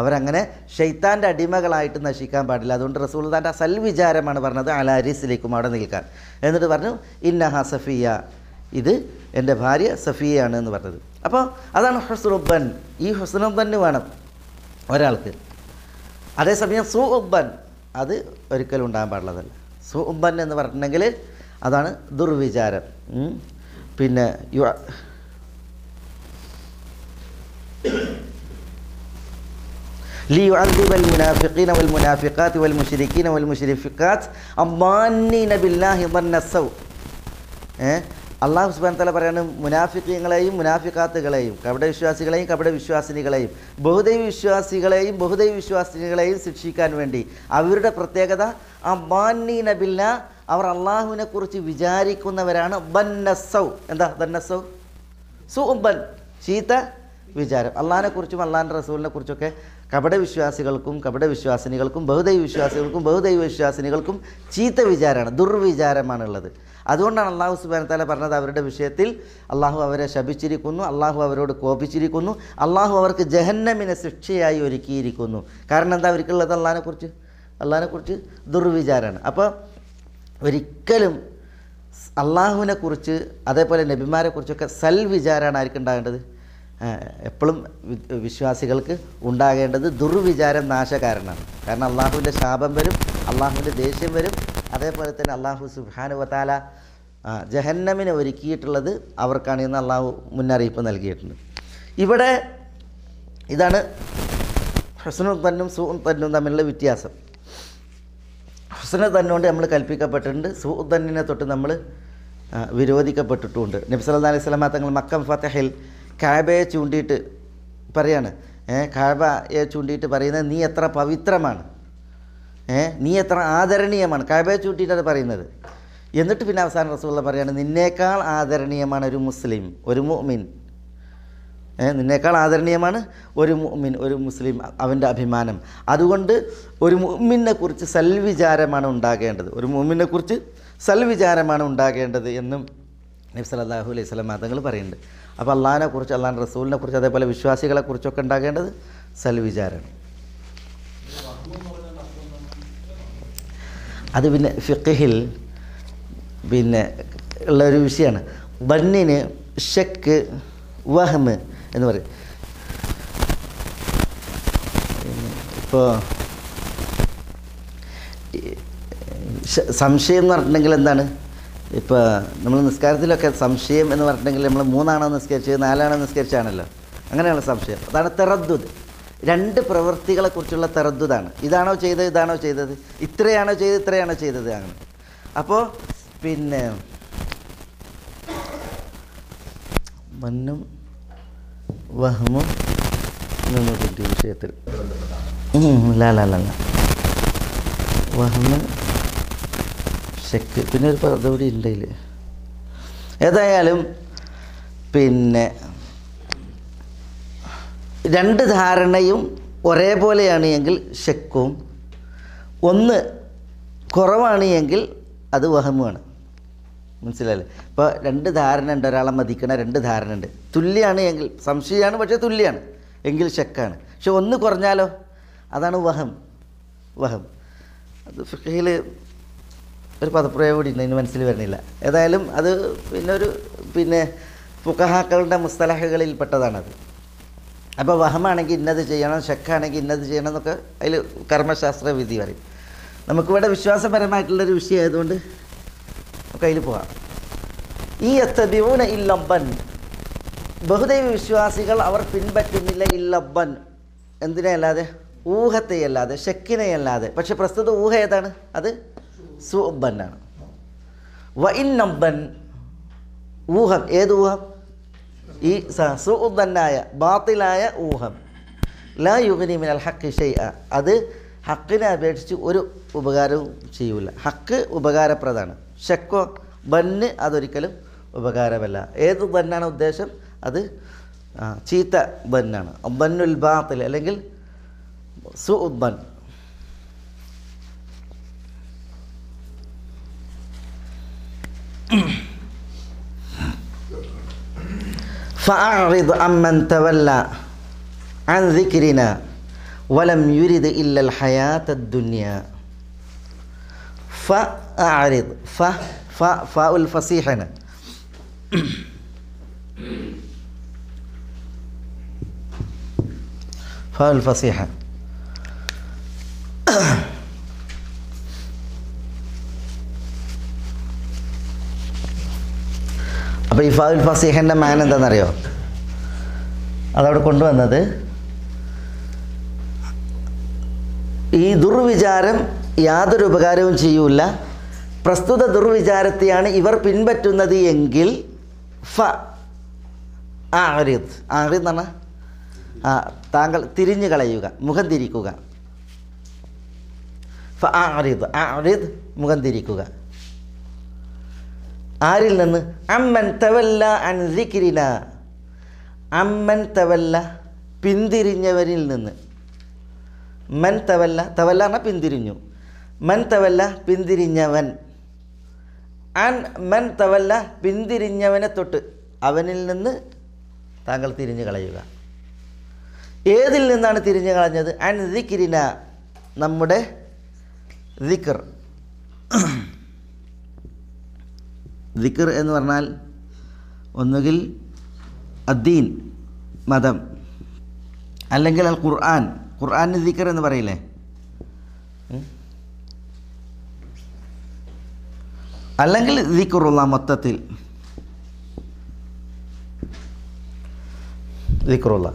അവരങ്ങനെ ഷെയ്ത്താൻ്റെ അടിമകളായിട്ട് നശിക്കാൻ പാടില്ല. അതുകൊണ്ട് റസൂലുള്ളാഹിയുടെ ആ സൽവിചാരമാണ് പറഞ്ഞത് അലാ റിസ്ലിക്കും, അവിടെ നിൽക്കാൻ. എന്നിട്ട് പറഞ്ഞു ഇന്നഹ സഫിയ, ഇത് എൻ്റെ ഭാര്യ സഫിയയാണ് എന്ന് പറഞ്ഞത്. അപ്പോൾ അതാണ് ഹുസ്നുബ്ബൻ. ഈ ഹുസ്നുബ്ബൻ വേണം ഒരാൾക്ക്. അതേസമയം സൂഉബ്ബൻ, അത് ഒരിക്കലും ഉണ്ടാകാൻ പാടുള്ളതല്ല. സൂഉബ്ബൻ എന്ന് പറഞ്ഞിട്ടുണ്ടെങ്കിൽ അതാണ് ദുർവിചാരം. പിന്നെ ليعذب المنافقين والمنافقات والمشركين والمشركات أمانين بالله ظن السوء. അള്ളാഹു സുബ്ഹാനഹു തആല പറയുന്നു മുനാഫിഖീങ്ങളെയും മുനാഫിഖാത്തുകളെയും കപട വിശ്വാസികളെയും കപട വിശ്വാസിനികളെയും ബഹുദൈവ വിശ്വാസികളെയും ബഹുദൈവ വിശ്വാസിനികളെയും ശിക്ഷിക്കാൻ വേണ്ടി. അവരുടെ പ്രത്യേകത അമാനീന ബില്ലാ, അവർ അള്ളാഹുവിനെ കുറിച്ച് വിചാരിക്കുന്നവരാണ്. ബന്നസൗ, എന്താ ബന്നസൗ? സുഉബൻ, ചീത്ത വിചാരം. അള്ളാഹിനെ കുറിച്ചും അള്ളാഹിൻ്റെ റസൂലിനെ കുറിച്ചൊക്കെ കപട വിശ്വാസികൾക്കും കപട വിശ്വാസിനികൾക്കും ബഹുദൈവ വിശ്വാസികൾക്കും ബഹുദൈവ വിശ്വാസിനികൾക്കും ചീത്ത വിചാരമാണ്, ദുർവിചാരമാണുള്ളത്. അതുകൊണ്ടാണ് അള്ളാഹു സുബ്ഹാനഹു തആല പറഞ്ഞത് അവരുടെ വിഷയത്തിൽ അള്ളാഹു അവരെ ശപിച്ചിരിക്കുന്നു, അള്ളാഹു അവരോട് കോപിച്ചിരിക്കുന്നു, അള്ളാഹു അവർക്ക് ജഹന്നമിനെ ശിക്ഷയായി ഒരുക്കിയിരിക്കുന്നു. കാരണം എന്താ അവർക്കുള്ളത്? അള്ളാഹിനെക്കുറിച്ച്, അള്ളാഹിനെക്കുറിച്ച് ദുർവിചാരമാണ്. അപ്പോൾ ഒരിക്കലും അള്ളാഹുവിനെക്കുറിച്ച് അതേപോലെ നബിമാരെക്കുറിച്ചൊക്കെ സൽവിചാരമാണ് ആർക്കും ഉണ്ടാകേണ്ടത്. എപ്പോഴും വിശ്വാസികൾക്ക് ഉണ്ടാകേണ്ടത് ദുർവിചാരം നാശകാരണമാണ്. കാരണം അള്ളാഹുവിൻ്റെ ശാപം വരും, അള്ളാഹുവിൻ്റെ ദേഷ്യം വരും. അതേപോലെ തന്നെ അള്ളാഹു സുബ്ഹാനഹു വ തആല ജഹന്നമിനെ ഒരുക്കിയിട്ടുള്ളത് അവർക്കാണ് എന്ന് അള്ളാഹു മുന്നറിയിപ്പ് നൽകിയിട്ടുണ്ട്. ഇവിടെ ഇതാണ് ഹുസ്നുബ്ബനും സൂഉബ്ബനും തമ്മിലുള്ള വ്യത്യാസം. ഹുസ്നുബ്ബൻ കൊണ്ട് നമ്മൾ കൽപ്പിക്കപ്പെട്ടിട്ടുണ്ട്, സൂഉബ്ബനെ തൊട്ട് നമ്മൾ വിരോധിക്കപ്പെട്ടിട്ടുമുണ്ട്. നബി സല്ലല്ലാഹു അലൈഹി വസല്ലം തങ്ങൾ മക്ക ഫതഹിൽ കാബയെ ചൂണ്ടിയിട്ട് പറയാണ്, കാബയെ ചൂണ്ടിയിട്ട് പറയുന്നത് നീ എത്ര പവിത്രമാണ്, നീ എത്ര ആദരണീയമാണ്, കാബയെ ചൂണ്ടിയിട്ടാണ് പറയുന്നത്. എന്നിട്ട് പിന്നെ അവസാനം റസൂലുള്ള പറയാണ് നിന്നേക്കാൾ ആദരണീയമാണ് ഒരു മുസ്ലിം, ഒരു മുഅ്മിൻ. നിന്നേക്കാൾ ആദരണീയമാണ് ഒരു മുഅ്മിൻ, ഒരു മുസ്ലിം, അവൻ്റെ അഭിമാനം. അതുകൊണ്ട് ഒരു മുഅ്മിനെ കുറിച്ച് സൽവിചാരമാണ് ഉണ്ടാകേണ്ടത്, ഒരു മുഅ്മിനെ കുറിച്ച് സൽവിചാരമാണ് ഉണ്ടാകേണ്ടത് എന്നും നബി സല്ലല്ലാഹു അലൈഹി വസല്ലം തങ്ങൾ പറയുന്നുണ്ട്. അപ്പോൾ അള്ളാഹിനെക്കുറിച്ച്, അള്ളാഹിൻ്റെ റസൂലിനെ കുറിച്ച്, അതേപോലെ വിശ്വാസികളെക്കുറിച്ചൊക്കെ ഉണ്ടാകേണ്ടത് സൽവിചാരമാണ്. അത് പിന്നെ ഫിഖിൽ പിന്നെ ഉള്ളൊരു വിഷയമാണ്. ബന്നിന് ഷക്ക്, വഹ്മ് എന്ന് പറയും. ഇപ്പോൾ സംശയം എന്ന് പറഞ്ഞിട്ടുണ്ടെങ്കിൽ എന്താണ്? ഇപ്പോൾ നമ്മൾ നിസ്കാരത്തിലൊക്കെ സംശയം എന്ന് പറഞ്ഞിട്ടുണ്ടെങ്കിൽ നമ്മൾ മൂന്നാണോ നിസ്കരിച്ചത്, നാലാണോ നിസ്കരിച്ചാണല്ലോ, അങ്ങനെയുള്ള സംശയം. അതാണ് തറദ്ദുദ്. രണ്ട് പ്രവൃത്തികളെക്കുറിച്ചുള്ള തറദ്ദുദാണ്. ഇതാണോ ചെയ്തത്, ഇതാണോ ചെയ്തത്, ഇത്രയാണോ ചെയ്തത്, ഇത്രയാണോ ചെയ്തത്, അങ്ങനെ. അപ്പോൾ പിന്നെ മന്നും വഹ്മും കിട്ടിയ വിഷയത്തിൽ വഹ്മ് ചെക്ക് പിന്നെ ഒരു പദവി ഉണ്ടെങ്കിൽ ഏതായാലും പിന്നെ രണ്ട് ധാരണയും ഒരേപോലെയാണ് എങ്കിൽ ഷെക്കും, ഒന്ന് കുറവാണ് എങ്കിൽ അത് വഹ്മാണ്. മനസ്സിലായില്ലേ? ഇപ്പോൾ രണ്ട് ധാരണ ഉണ്ട്, ഒരാളെ മതിക്കണ രണ്ട് ധാരണ ഉണ്ട്. തുല്യമാണ് എങ്കിൽ സംശയമാണ്, പക്ഷേ തുല്യമാണ് എങ്കിൽ ഷെക്കാണ്. പക്ഷെ ഒന്ന് കുറഞ്ഞാലോ അതാണ് വഹം. വഹം അത് ഫിഖിൽ ഒരു പദപ്രയോഗം കൂടി ഉണ്ട്, അതിന് മനസ്സിൽ വരുന്നില്ല. ഏതായാലും അത് പിന്നൊരു പിന്നെ ഫുഖഹാക്കളുടെ മുസ്തലഹുകളിൽപ്പെട്ടതാണത്. അപ്പോൾ വഹമാണെങ്കിൽ ഇന്നത് ചെയ്യണം, ഷക്കാണെങ്കിൽ ഇന്നത് ചെയ്യണം എന്നൊക്കെ അതിൽ കർമ്മശാസ്ത്ര വിധി പറയും. നമുക്കിവിടെ വിശ്വാസപരമായിട്ടുള്ളൊരു വിഷയമായതുകൊണ്ട് നമുക്ക് അതിൽ പോകാം. ഈ യത്തബിഊന ഇല്ലബ്ബൻ, ബഹുദൈവ വിശ്വാസികൾ അവർ പിൻപറ്റുന്നില്ല ഇല്ലബ്ബൻ, എന്തിനെയല്ലാതെ, ഊഹത്തെയല്ലാതെ, ഷക്കിനെയല്ലാതെ. പക്ഷെ പ്രസ്തുത ഊഹ ഏതാണ്? അത് സുഉബ്ബനാണ്. വ ഇന്നബ്ബൻ, ഊഹം. ഏത് ഊഹം? ഈ സുഉബ്ബനായ ബാത്തിലായ ഊഹം. ലാ യുഗ്നി മിനൽ ഹഖി ശൈഅ, അത് ഹക്കിനെ അപേക്ഷിച്ച് ഒരു ഉപകാരവും ചെയ്യൂല. ഹക്ക് ഉപകാരപ്രദമാണ്. ഷക്കോ ബന്ന് അതൊരിക്കലും ഉപകാരമല്ല. ഏത് ബന്നാണ് ഉദ്ദേശം? അത് ചീത്ത ബന്നാണ്, ബന്നുൽ ബാത്തിൽ അല്ലെങ്കിൽ സുഉബ്ബൻ. فَأَعْرِضْ أَمَّنْ تَوَلَّى عَنْ ذِكْرِنَا وَلَمْ يُرِدْ إِلَّا الْحَيَاةَ الدُّنْيَا فَأَعْرِضْ فَاءُ الْفَصِيحَةَ فَاءُ الْفَصِيحَةَ അപ്പോൾ ഈ ഫൗൽ ഫസീഹൻ്റെ മാന എന്താണെന്നറിയോ? അതവിടെ കൊണ്ടുവന്നത് ഈ ദുർവിചാരം യാതൊരു ഉപകാരവും ചെയ്യൂല, പ്രസ്തുത ദുർവിചാരത്തെയാണ് ഇവർ പിൻപറ്റുന്നത് എങ്കിൽ ഫഅറിദ് ആറിദ് എന്നാണ് താങ്കൾ തിരിഞ്ഞു കളയുക, മുഖം തിരിക്കുക. ഫഅറിദ് ആറിദ് മുഖം തിരിക്കുക. ആരിൽ നിന്ന്? അമ്മൻ തവല്ല അൻ ദിക്രിന, അമ്മൻ തവല്ല പിന്തിരിഞ്ഞവരിൽ നിന്ന്. മൻ തവല്ല, തവല്ല എന്ന പിന്തിരിഞ്ഞു, മൻ തവല്ല പിന്തിരിഞ്ഞവൻ, അൻ മൻ തവല്ല പിന്തിരിഞ്ഞവനെ തൊട്ട്, അവനിൽ നിന്ന് താങ്കൾ തിരിഞ്ഞു കളയുക. ഏതിൽ നിന്നാണ് തിരിഞ്ഞു കളഞ്ഞത്? അൻ ദിക്രിന, നമ്മുടെ ദിക്ർ. ദിക്ർ എന്ന് പറഞ്ഞാൽ ഒന്നുകിൽ അദ്ദീൻ മതം, അല്ലെങ്കിൽ അൽ ഖുർആൻ. ഖുർആന് ദിക്ർ എന്ന് പറയില്ലേ? അല്ലെങ്കിൽ ദിക്റുള്ള മൊത്തത്തിൽ ദിക്റുള്ള,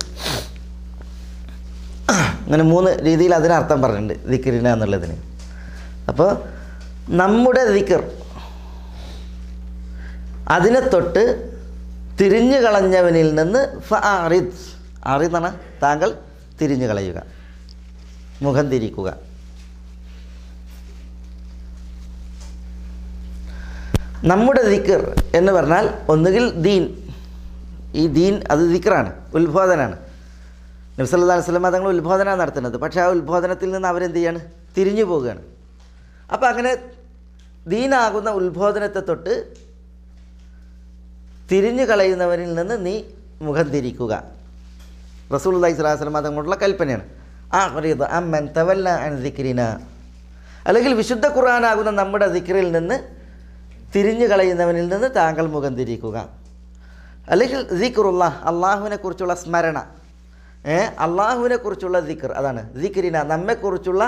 അങ്ങനെ മൂന്ന് രീതിയിൽ അതിനർത്ഥം പറഞ്ഞിട്ടുണ്ട് ദിക്റിന എന്നുള്ളതിന്. അപ്പോൾ നമ്മുടെ ദിക്ർ, അതിനെ തൊട്ട് തിരിഞ്ഞു കളഞ്ഞവനിൽ നിന്ന് ഫഅറിദ്, അറിദ് എന്നാണ് താങ്കൾ തിരിഞ്ഞു കളയുക, മുഖം തിരിക്കുക. നമ്മുടെ ദിക്ർ എന്ന് പറഞ്ഞാൽ ഒന്നുകിൽ ദീൻ, ഈ ദീൻ അത് ദിക്റാണ്, ഉത്ബോധനാണ്. നബി സല്ലല്ലാഹു അലൈഹി വസല്ലം തങ്ങൾ ഉത്ബോധനമാണ് നടത്തുന്നത്, പക്ഷേ ആ ഉത്ബോധനത്തിൽ നിന്ന് അവരെന്ത് ചെയ്യാണ്? തിരിഞ്ഞു പോവുകയാണ്. അപ്പോൾ അങ്ങനെ ദീനാകുന്ന ഉത്ബോധനത്തെ തൊട്ട് തിരിഞ്ഞു കളയുന്നവരിൽ നിന്ന് നീ മുഖം തിരിക്കുക. റസൂലുള്ളാഹി സ്വല്ലല്ലാഹു അലൈഹി വസല്ലം തങ്ങളുടെ കൽപ്പനയാണ് ആഖിദ് അമ്മൻ തവല്ല അൻ ദിക്രിന. അല്ലെങ്കിൽ വിശുദ്ധ ഖുർആനാകുന്ന നമ്മുടെ ദിക്റിൽ നിന്ന് തിരിഞ്ഞു കളയുന്നവനിൽ നിന്ന് താങ്കൾ മുഖം തിരിക്കുക. അല്ലെങ്കിൽ ദിക്റുല്ലാഹ്, അള്ളാഹുവിനെക്കുറിച്ചുള്ള സ്മരണ, അള്ളാഹുവിനെക്കുറിച്ചുള്ള ദിക്ർ, അതാണ് ദിക്രിന, നമ്മെക്കുറിച്ചുള്ള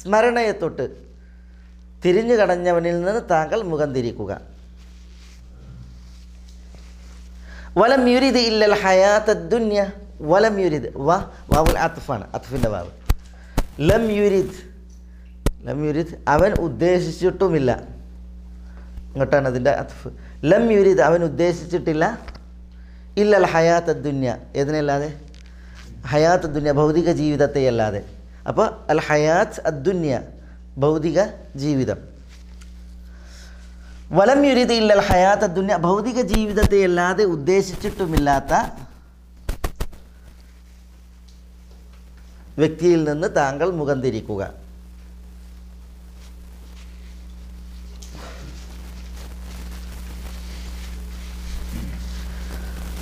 സ്മരണയെ തൊട്ട് തിരിഞ്ഞു കളഞ്ഞവനിൽ നിന്ന് താങ്കൾ മുഖം തിരിക്കുക. വലം യുരിദ് ഇല്ലൽ ഹയാത്ത ദുന്യ, വലം യുരിദ് വാവുൽ അത്ഫാണ്, അത്ഫിൻ്റെ വാവ്. ലം യുരിദ്, ലം യുരിദ് അവൻ ഉദ്ദേശിച്ചിട്ടുമില്ല, ഇങ്ങോട്ടാണ് അതിൻ്റെ അത്ഫ്. ലം യുരിദ് അവൻ ഉദ്ദേശിച്ചിട്ടില്ല, ഇല്ലൽ ഹയാത്ത ദുന്യ ഏതിനല്ലാതെ? ഹയാത്ത് ദുന്യ ഭൗതിക ജീവിതത്തെ അല്ലാതെ. അപ്പോൾ അൽ ഹയാത്ത് അദ്ദുന്യ ഭൗതിക ജീവിതം. വലം യുരിദ് ഇല്ലൽ ഹയാത്ത ദുന്യ ഭൗതിക ജീവിതത്തെ അല്ലാതെ ഉദ്ദേശിച്ചിട്ടുമില്ലാത്ത വ്യക്തിയിൽ നിന്ന് താങ്കൾ മുഖം തിരിക്കുക.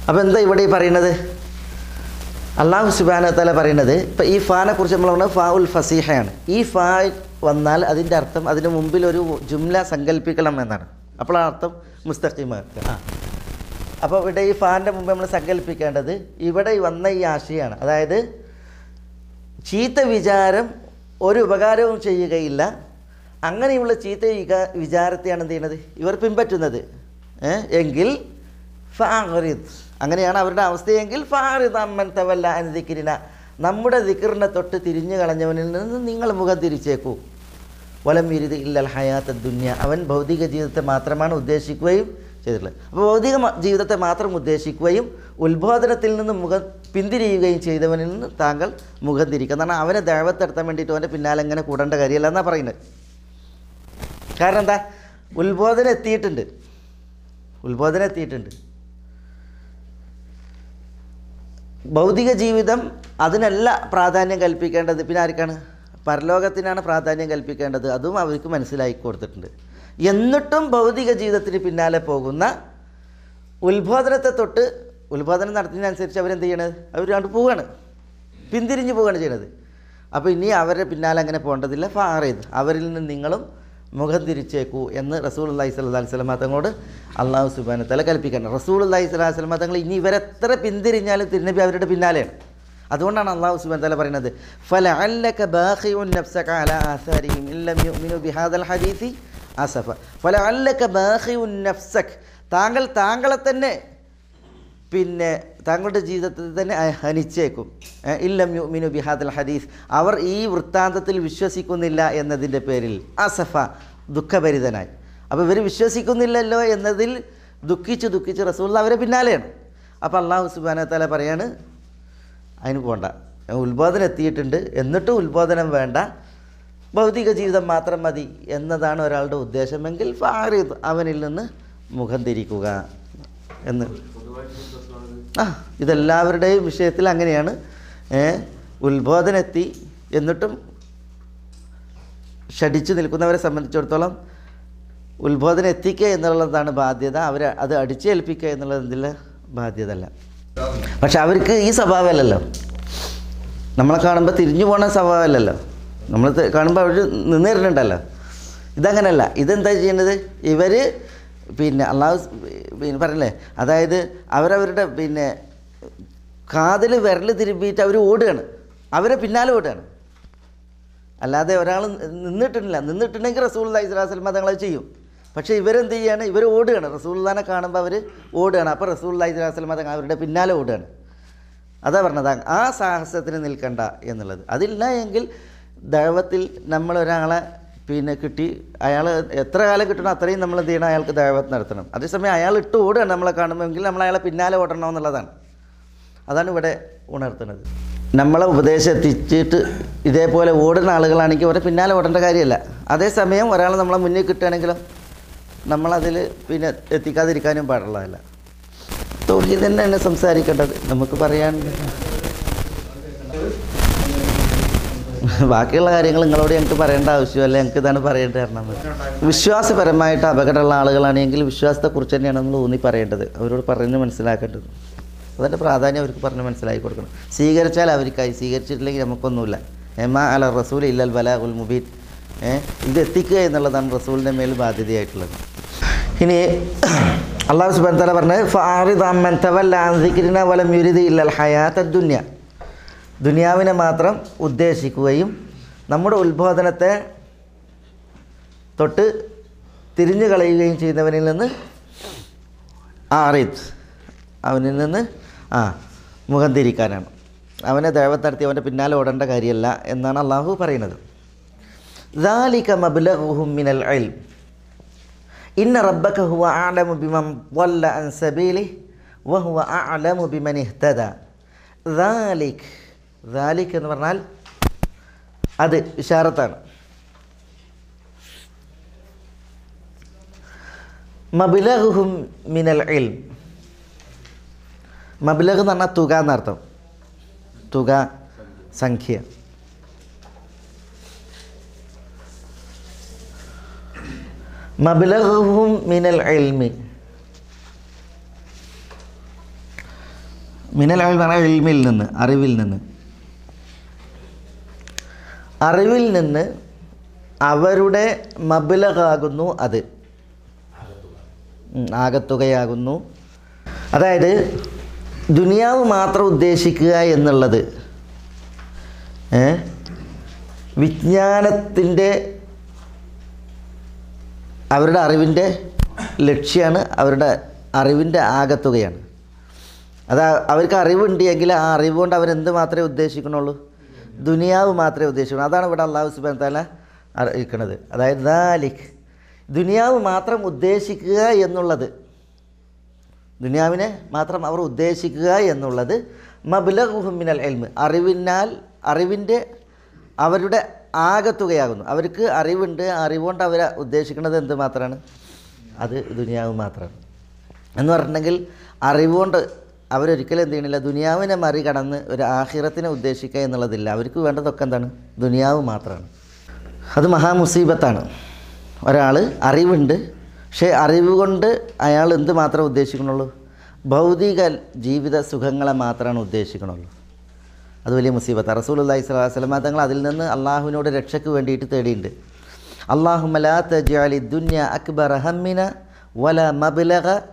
അപ്പോൾ എന്താ ഇവിടെ പറയുന്നത്? അല്ലാഹു സുബ്ഹാനഹു വ തആല പറയുന്നത്, ഇപ്പം ഈ ഫാനെ കുറിച്ച് നമ്മൾ പറഞ്ഞത് ഫാ ഉൽ ഫസീഹയാണ്. ഈ ഫാ വന്നാൽ അതിൻ്റെ അർത്ഥം അതിന് മുമ്പിൽ ഒരു ജുംല സങ്കല്പിക്കണം എന്നാണ്. അപ്പോൾ ആ അർത്ഥം മുസ്തഖീമാക്കുക. അപ്പോൾ ഇവിടെ ഈ ഫാൻ്റെ മുമ്പ് നമ്മൾ സങ്കല്പിക്കേണ്ടത് ഇവിടെ വന്ന ഈ ആശയമാണ്. അതായത് ചീത്ത വിചാരം ഒരു ഉപകാരവും ചെയ്യുകയില്ല, അങ്ങനെയുള്ള ചീത്ത വിചാരത്തെയാണ് എന്ത് ചെയ്യുന്നത് ഇവർ പിൻപറ്റുന്നത് എങ്കിൽ ഫഅറിദ്, അങ്ങനെയാണ് അവരുടെ അവസ്ഥയെങ്കിൽ ഫഅറിദ് അമ്മൻ തവല്ല അൻ ദിക്രിന, നമ്മുടെ ദിക്റിനെ തൊട്ട് തിരിഞ്ഞു കളഞ്ഞവനിൽ നിന്ന് നിങ്ങൾ മുഖം തിരിച്ചേക്കൂ. വലം യുരിദ് ഇല്ലൽ ഹയാത്ത ദുന്യ, അവൻ ഭൗതിക ജീവിതത്തെ മാത്രമാണ് ഉദ്ദേശിക്കുകയും ചെയ്തിട്ടുള്ളത്. അപ്പോൾ ഭൗതിക ജീവിതത്തെ മാത്രം ഉദ്ദേശിക്കുകയും ഉത്ബോധനത്തിൽ നിന്ന് മുഖം പിന്തിരിയുകയും ചെയ്തവനിൽ നിന്ന് താങ്കൾ മുഖം തിരിക്കുക എന്നാണ്. അവനെ ദഅവത്ത് നടത്താൻ വേണ്ടിയിട്ട് അവൻ്റെ പിന്നാലെ എങ്ങനെ കൂടേണ്ട കാര്യമല്ല എന്നാണ് പറയുന്നത്. കാരണം എന്താ? ഉത്ബോധനം എത്തിയിട്ടുണ്ട്, ഉത്ബോധനം എത്തിയിട്ടുണ്ട്. ഭൗതിക ജീവിതം അതിനല്ല പ്രാധാന്യം കൽപ്പിക്കേണ്ടത്, പിന്നെ ആർക്കാണ്? പരലോകത്തിനാണ് പ്രാധാന്യം കൽപ്പിക്കേണ്ടത്. അതും അവർക്ക് മനസ്സിലായി കൊടുത്തിട്ടുണ്ട്. എന്നിട്ടും ഭൗതിക ജീവിതത്തിന് പിന്നാലെ പോകുന്ന, ഉത്ബോധനത്തെ തൊട്ട് ഉൽപാദനം നടത്തുന്നതിനനുസരിച്ച് അവരെന്ത് ചെയ്യണത്? അവർ രണ്ട് പോവുകയാണ്, പിന്തിരിഞ്ഞ് പോവുകയാണ് ചെയ്യണത്. അപ്പോൾ ഇനി അവരുടെ പിന്നാലെ അങ്ങനെ പോകേണ്ടതില്ല. ഫാറീദ്, അവരിൽ നിന്ന് നിങ്ങളും മുഖം തിരിച്ചേക്കൂ എന്ന് റസൂലുള്ളാഹി സ്വല്ലല്ലാഹി അലൈഹി വസല്ലം തങ്ങളോട് അള്ളാഹു സുബ്ഹാനഹു വ തആല കൽപ്പിക്കണം. റസൂലുള്ളാഹി സ്വല്ലല്ലാഹി അലൈഹി വസല്ലം തങ്ങൾ ഇനി ഇവരെത്ര പിന്തിരിഞ്ഞാലും തിരുനബി അവരുടെ പിന്നാലെയാണ്. അതുകൊണ്ടാണ് അള്ളാഹു സുബ്ഹാനഹു വ തആല പറയുന്നത്, ഫലഅല്ലക ബാഖിഉൻ നഫ്സക അലാ ആസാരിഹിം ഇല്ലം യുമിനു ബിഹാദൽ ഹദീസി ആസഫ. ഫലഅല്ലക ബാഖിഉൻ നഫ്സക, താങ്കൾ താങ്കളെ തന്നെ പിന്നെ താങ്കളുടെ ജീവിതത്തിൽ തന്നെ ഹനിച്ചേക്കും. ഇല്ലം യുമിനു ബിഹാദൽ ഹദീസ്, അവർ ഈ വൃത്താന്തത്തിൽ വിശ്വസിക്കുന്നില്ല എന്നതിൻ്റെ പേരിൽ. അസഫ, ദുഃഖഭരിതനായി. അപ്പോൾ ഇവർ വിശ്വസിക്കുന്നില്ലല്ലോ എന്നതിൽ ദുഃഖിച്ച് ദുഃഖിച്ച് റസൂൽ അവരെ പിന്നാലെയാണ്. അപ്പോൾ അള്ളാഹു സുബ്ഹാനഹു വ തആല പറയാണ്, അതിന് പോകണ്ട, ഉത്ബോധനം എത്തിയിട്ടുണ്ട്, എന്നിട്ടും ഉത്ബോധനം വേണ്ട, ഭൗതിക ജീവിതം മാത്രം മതി എന്നതാണ് ഒരാളുടെ ഉദ്ദേശമെങ്കിൽ ഫാരിദ്, അവനിൽ നിന്ന് മുഖം തിരിക്കുക എന്ന്. ഇതെല്ലാവരുടെയും വിഷയത്തിൽ അങ്ങനെയാണ്. ഉത്ബോധനെത്തി എന്നിട്ടും ഷടിച്ചു നിൽക്കുന്നവരെ സംബന്ധിച്ചിടത്തോളം ഉത്ബോധനം എത്തിക്കുക എന്നുള്ളതാണ് ബാധ്യത. അവർ അത് അടിച്ചേൽപ്പിക്കുക എന്നുള്ളതിൻ്റെ ബാധ്യത അല്ല. പക്ഷെ അവർക്ക് ഈ സ്വഭാവമല്ലല്ലോ, നമ്മളെ കാണുമ്പോൾ തിരിഞ്ഞു പോകണ സ്വഭാവമല്ലല്ലോ, നമ്മൾ കാണുമ്പോൾ അവർ നിന്നിരുന്നുണ്ടല്ലോ. ഇതങ്ങനെയല്ല. ഇതെന്താ ചെയ്യേണ്ടത്? ഇവർ പിന്നെ അള്ളാഹു പിന്നെ പറഞ്ഞില്ലേ, അതായത് അവരവരുടെ പിന്നെ കാതിൽ വിരൽ തിരുമ്പിയിട്ട് അവർ ഓടുകയാണ്, അവരെ പിന്നാലെ ഓടുകയാണ്. അല്ലാതെ ഒരാൾ നിന്നിട്ടില്ല. നിന്നിട്ടുണ്ടെങ്കിൽ റസൂലുള്ളാഹി സ്വല്ലല്ലാഹി അലൈഹി വസല്ലം തങ്ങളത് ചെയ്യും. പക്ഷേ ഇവരെന്ത് ചെയ്യുകയാണ്? ഇവർ ഓടുകയാണ്. റസൂലുള്ളാഹിനെ കാണുമ്പോൾ അവർ ഓടുകയാണ്. അപ്പോൾ റസൂലുള്ളാഹി സ്വല്ലല്ലാഹി അലൈഹി വസല്ലം തങ്ങൾ അവരുടെ പിന്നാലെ ഓടുകയാണ്. അതാ പറഞ്ഞത്, ആ സാഹസത്തിന് നിൽക്കണ്ട എന്നുള്ളത്. അതില്ല എങ്കിൽ ദഅവത്തിൽ നമ്മളൊരാളെ പിന്നെ കിട്ടി, അയാൾ എത്ര കാലം കിട്ടണം അത്രയും നമ്മൾ എന്ത് ചെയ്യണം? അയാൾക്ക് ദഅവത്ത് നടത്തണം. അതേസമയം അയാൾ ഇട്ട് ഓടുകയാണ് നമ്മളെ കാണുമെങ്കിൽ നമ്മൾ അയാളെ പിന്നാലെ ഓടണം എന്നുള്ളതാണ്. അതാണ് ഇവിടെ ഉണർത്തുന്നത്. നമ്മളെ ഉപദേശം എത്തിച്ചിട്ട് ഇതേപോലെ ഓടുന്ന ആളുകളാണെങ്കിൽ അവരെ പിന്നാലെ ഓടേണ്ട കാര്യമല്ല. അതേസമയം ഒരാൾ നമ്മളെ മുന്നിൽ കിട്ടുകയാണെങ്കിലും നമ്മളതിൽ പിന്നെ എത്തിക്കാതിരിക്കാനും പാടുള്ളതല്ല. തൗഹീദ് തന്നെയാണ് സംസാരിക്കേണ്ടത്. നമുക്ക് പറയാൻ ബാക്കിയുള്ള കാര്യങ്ങൾ നിങ്ങളോട് ഞങ്ങൾക്ക് പറയേണ്ട ആവശ്യമല്ല. ഞങ്ങൾക്ക് ഇതാണ് പറയേണ്ടത്. കാരണം വിശ്വാസപരമായിട്ട് അപകടമുള്ള ആളുകളാണെങ്കിൽ വിശ്വാസത്തെക്കുറിച്ച് തന്നെയാണ് നമ്മൾ ഊന്നി പറയേണ്ടത്, അവരോട് പറഞ്ഞ് മനസ്സിലാക്കേണ്ടത്. അതിൻ്റെ പ്രാധാന്യം അവർക്ക് പറഞ്ഞ് മനസ്സിലാക്കി കൊടുക്കണം. സ്വീകരിച്ചാൽ അവർക്കായി, സ്വീകരിച്ചിട്ടില്ലെങ്കിൽ നമുക്കൊന്നുമില്ല. മാ അല റസൂൽ ഇല്ലൽ ബലാഗുൽ മുബീൻ. ഇത് എത്തിക്കുക എന്നുള്ളതാണ് റസൂലിൻ്റെ മേൽ ബാധ്യതയായിട്ടുള്ളത്. ഇനി അല്ലാഹു സുബ്ഹാനഹു വ തആല പറഞ്ഞത്, ഫഅറിദ് അമ്മൻ തവല്ല അൻ സിക്രിനാ വലം യുരിദ് ഇല്ലൽ ഹയാത്തദ് ദുനിയ. ദുനിയാവിനെ മാത്രം ഉദ്ദേശിക്കുകയും നമ്മുടെ ഉത്ബോധനത്തെ തൊട്ട് തിരിഞ്ഞു കളയുകയും ചെയ്യുന്നവനിൽ നിന്ന് ആറിദ്, അവനിൽ നിന്ന് മുഖം തിരിക്കാനാണ്. അവനെ ദഅവത്ത് നടത്തി അവൻ്റെ പിന്നാലെ ഓടേണ്ട കാര്യമല്ല എന്നാണ് അള്ളാഹു പറയുന്നത്. ദാലിക മബ്ലഹും മിനൽ ഇൽം ഇന്ന റബ്ബക ഹുവ അഅലമു ബിമൻ ളല്ല അൻ സബീലിഹി വ ഹുവ അഅലമു ബിമൻ ഇഹ്തദ. ദാലിക് എന്ന് പറഞ്ഞാൽ അത് ഇഷാറത്താണ്. മബ്ലഹും മിനൽ ഇൽം, മബ്ലഹ് എന്ന് പറഞ്ഞാൽ തുക എന്നർത്ഥം, തുക, സംഖ്യ. മബ്ലഹും മിനൽ ഇൽമി, മിനൽ ഇൽമി പറഞ്ഞാൽ ഇൽമിൽ നിന്ന്, അറിവിൽ നിന്ന്. അറിവിൽ നിന്ന് അവരുടെ മബ്ലഗാകുന്നു അത്, ആകത്തുകയാകുന്നു. അതായത് ദുനിയാവ് മാത്രം ഉദ്ദേശിക്കുക എന്നുള്ളത് വിജ്ഞാനത്തിൻ്റെ, അവരുടെ അറിവിൻ്റെ ലക്ഷ്യമാണ്, അവരുടെ അറിവിൻ്റെ ആകത്തുകയാണ്. അത് അവർക്ക് അറിവുണ്ട് എങ്കിൽ ആ അറിവ് കൊണ്ട് അവരെന്ത് മാത്രമേ ഉദ്ദേശിക്കണുള്ളൂ? ദുനിയാവ് മാത്രമേ ഉദ്ദേശിക്കണുള്ളൂ. അതാണ് ഇവിടെ അല്ലാഹു സുബ്ഹാനഹു തആല അറിയിക്കുന്നത്. അതായത് ദാലിക്, ദുനിയാവ് മാത്രം ഉദ്ദേശിക്കുക എന്നുള്ളത്, ദുനിയാവിനെ മാത്രം അവർ ഉദ്ദേശിക്കുക എന്നുള്ളത് മബ്ലഹും മിനൽ ഇൽമ്, അറിവിനാൽ, അറിവിൻ്റെ അവരുടെ ആകത്തുകയാകുന്നു. അവർക്ക് അറിവുണ്ട്, അറിവുകൊണ്ട് അവർ ഉദ്ദേശിക്കുന്നത് എന്ത് മാത്രമാണ്? അത് ദുനിയാവ് മാത്രമാണ് എന്ന് പറഞ്ഞിട്ടുണ്ടെങ്കിൽ അറിവുകൊണ്ട് അവരൊരിക്കലും എന്ത് ചെയ്യണില്ല? ദുനിയാവിനെ മറികടന്ന് ഒരു ആഖിറത്തിനെ ഉദ്ദേശിക്കുക എന്നുള്ളതില്ല. അവർക്ക് വേണ്ടതൊക്കെ എന്താണ്? ദുനിയാവ് മാത്രമാണ്. അത് മഹാമുസീബത്താണ്. ഒരാൾ അറിവുണ്ട്, പക്ഷേ അറിവ് കൊണ്ട് അയാൾ എന്ത് മാത്രമേ ഉദ്ദേശിക്കുന്നുള്ളൂ? Baudigal Jivida Sukangala Matran Udeshikanol. Adwilimusiva Rasulullah Sallallahu Alaihi Wasallam, Allah who noted at Shaku and Dita Allahumma la taj'al dunya akbar hammina wala mablagha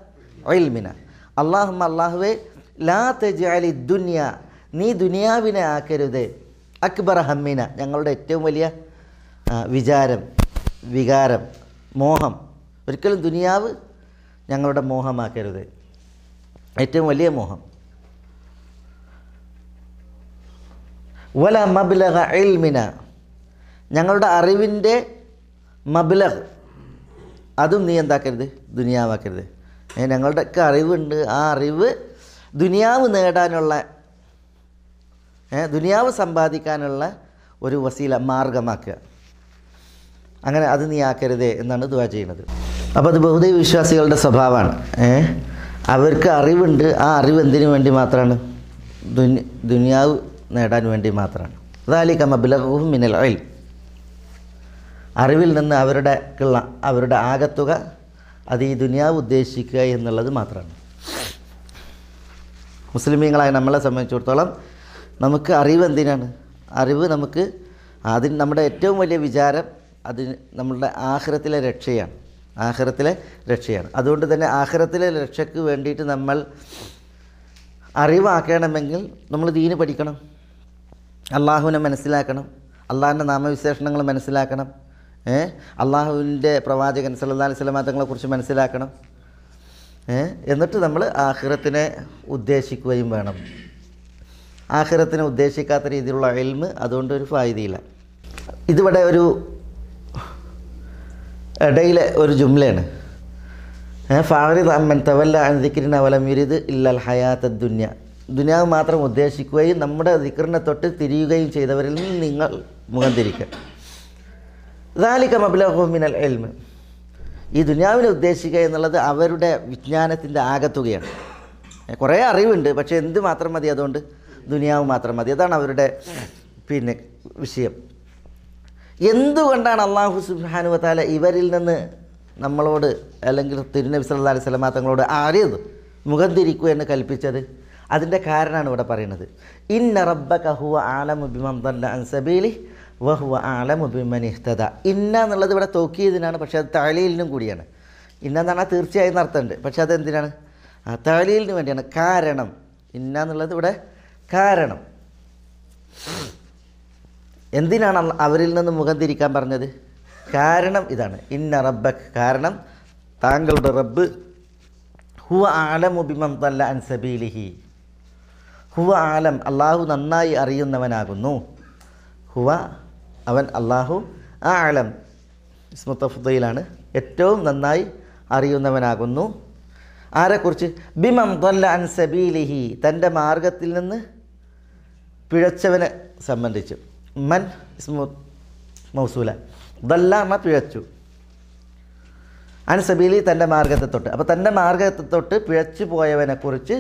ilmina. Allahumma Allahwe la taj'al dunya ni dunyavine aakerude akbar hammina njangalude ettavum veliya vicharam vigaram moham orikkalum dunyavu njangalude moham aakerude ettavum veliya moham wala mablagha ilmina njangalude arivinte Mabilag Adum Niandakerde, Dunia Vakerde, and Angoldaka River are river Dunia Nedanola Dunia was somebody canola, or you was Sila Margamaka Angana Adunia Kerde, and another Ajina. About the Bode Visha Silda Sabavan, eh? Averka River are riven Dinuendimatran Dunia Nedanuendimatran. Lalikama Bilago Minel Oil. അറിവിൽ നിന്ന് അവരുടെ ആഗതുക അത് ഈ ദുനിയാവ് ഉദ്ദേശിക്കുക എന്നുള്ളത് മാത്രമാണ് മുസ്ലിമീങ്ങളായ നമ്മളെ സംബന്ധിച്ചിടത്തോളം നമുക്ക് അറിവ് എന്തിനാണ് അറിവ് നമുക്ക് അതിന് നമ്മുടെ ഏറ്റവും വലിയ വിചാരം അത് നമ്മുടെ ആഖിറത്തിലെ രക്ഷയാണ് അതുകൊണ്ട് തന്നെ ആഖിറത്തിലെ രക്ഷയ്ക്ക് വേണ്ടിയിട്ട് നമ്മൾ അറിവാക്കണമെങ്കിൽ നമ്മൾ ദീൻ പഠിക്കണം അല്ലാഹുവിനെ മനസ്സിലാക്കണം അല്ലാഹുവിന്റെ നാമവിശേഷണങ്ങൾ മനസ്സിലാക്കണം അല്ലാഹുവിന്റെ പ്രവാചകൻ സല്ലല്ലാഹു അലൈഹി വസല്ലം തങ്ങളെക്കുറിച്ച് മനസ്സിലാക്കണം എന്നിട്ട് നമ്മൾ ആഖിറത്തിനെ ഉദ്ദേശിക്കുകയും വേണം ആഖിറത്തിനെ ഉദ്ദേശിക്കാത്ത രീതിയിലുള്ള ഇൽമ് അതുകൊണ്ട് ഒരു ഫായിദയില്ല ഇതിവിടെ ഒരു ഇടയിലെ ഒരു ജുംലയാണ് ഫാരിദ് അമൻ തവല്ല അൻ ദിക്രിന വലം യുരിദ് ഇല്ലൽ ഹയാത്തദ് ദുനിയ ദുനിയാവ് മാത്രം ഉദ്ദേശിക്കുകയും നമ്മുടെ ദിക്റിനെ തൊട്ട് തിരിയുകയും ചെയ്തവരിൽ നിന്ന് നിങ്ങൾ മുഖം തിരിക്കുക ذلك مبلغهم من العلم ഈ ദുനിയാവിനെ ഉദ്ദേശിക്കുക എന്നുള്ളത് അവരുടെ വിജ്ഞാനത്തിന്റെ ആകത്തുകയാണ് കുറേ അറിവുണ്ട് പക്ഷേ എന്ത് മാത്രം മതി അതുകൊണ്ട് ദുനിയാവ് മാത്രം മതി അതാണ് അവരുടെ പിന്നെ വിഷയം എന്തുകൊണ്ടാണ് അല്ലാഹു സുബ്ഹാനഹു വ തആല ഇവരിൽ നിന്ന് നമ്മളോട് അല്ലെങ്കിൽ തിരുനബി സല്ലല്ലാഹു അലൈഹി വസല്ലം തങ്ങളോട് ആരിദ് മുഖം തിരിക്കുക എന്ന് കൽപ്പിച്ചത് അതിന്റെ കാരണമാണ് ഇവിടെ പറയുന്നത് ഇന്ന റബ്ബക ഹുവ ആലമു ബിമൻ ദല്ല അൻ സബീലിഹി വഹുവ അഅലമു ബിമൻ ഇഹ്തദ ഇന്ന എന്നുള്ളത് ഇവിടെ തൗക്കീദിനാണ് പക്ഷേ അത് തഅലീലിനും കൂടിയാണ് ഇന്ന എന്ന് പറഞ്ഞാൽ തീർച്ചയായും അർത്ഥമുണ്ട് പക്ഷേ അത് എന്തിനാണ് തഅലീലിന് വേണ്ടിയാണ് കാരണം ഇന്ന എന്നുള്ളത് ഇവിടെ കാരണം എന്തിനാണ് അവരിൽ നിന്ന് മുഖം തിരിക്കാൻ പറഞ്ഞത് കാരണം ഇതാണ് ഇന്ന റബ്ബക് കാരണം താങ്കളുടെ റബ്ബ് ഹുവ അഅലമു ബിമൻ ദല്ല അൻ സബീലിഹി ഹുവ അഅലം അല്ലാഹു നന്നായി അറിയുന്നവനാകുന്നു ഹുവ അവൻ അല്ലാഹു അഅലം ഇസ്മു തഫ്ദീലാണ് ഏറ്റവും നന്നായി അറിയുന്നവനാകുന്നു ആരെക്കുറിച്ച് ബിമൻ ദല്ല അൻ സബീലിഹി തൻ്റെ മാർഗത്തിൽ നിന്ന് പിഴച്ചവനെ സംബന്ധിച്ച് മൻ ഇസ്മു മൗസൂല ദല്ല പിഴച്ചു അൻ സബീലി തൻ്റെ മാർഗത്തെ തൊട്ട് അപ്പോൾ തൻ്റെ മാർഗത്തെ തൊട്ട് പിഴച്ചു പോയവനെക്കുറിച്ച്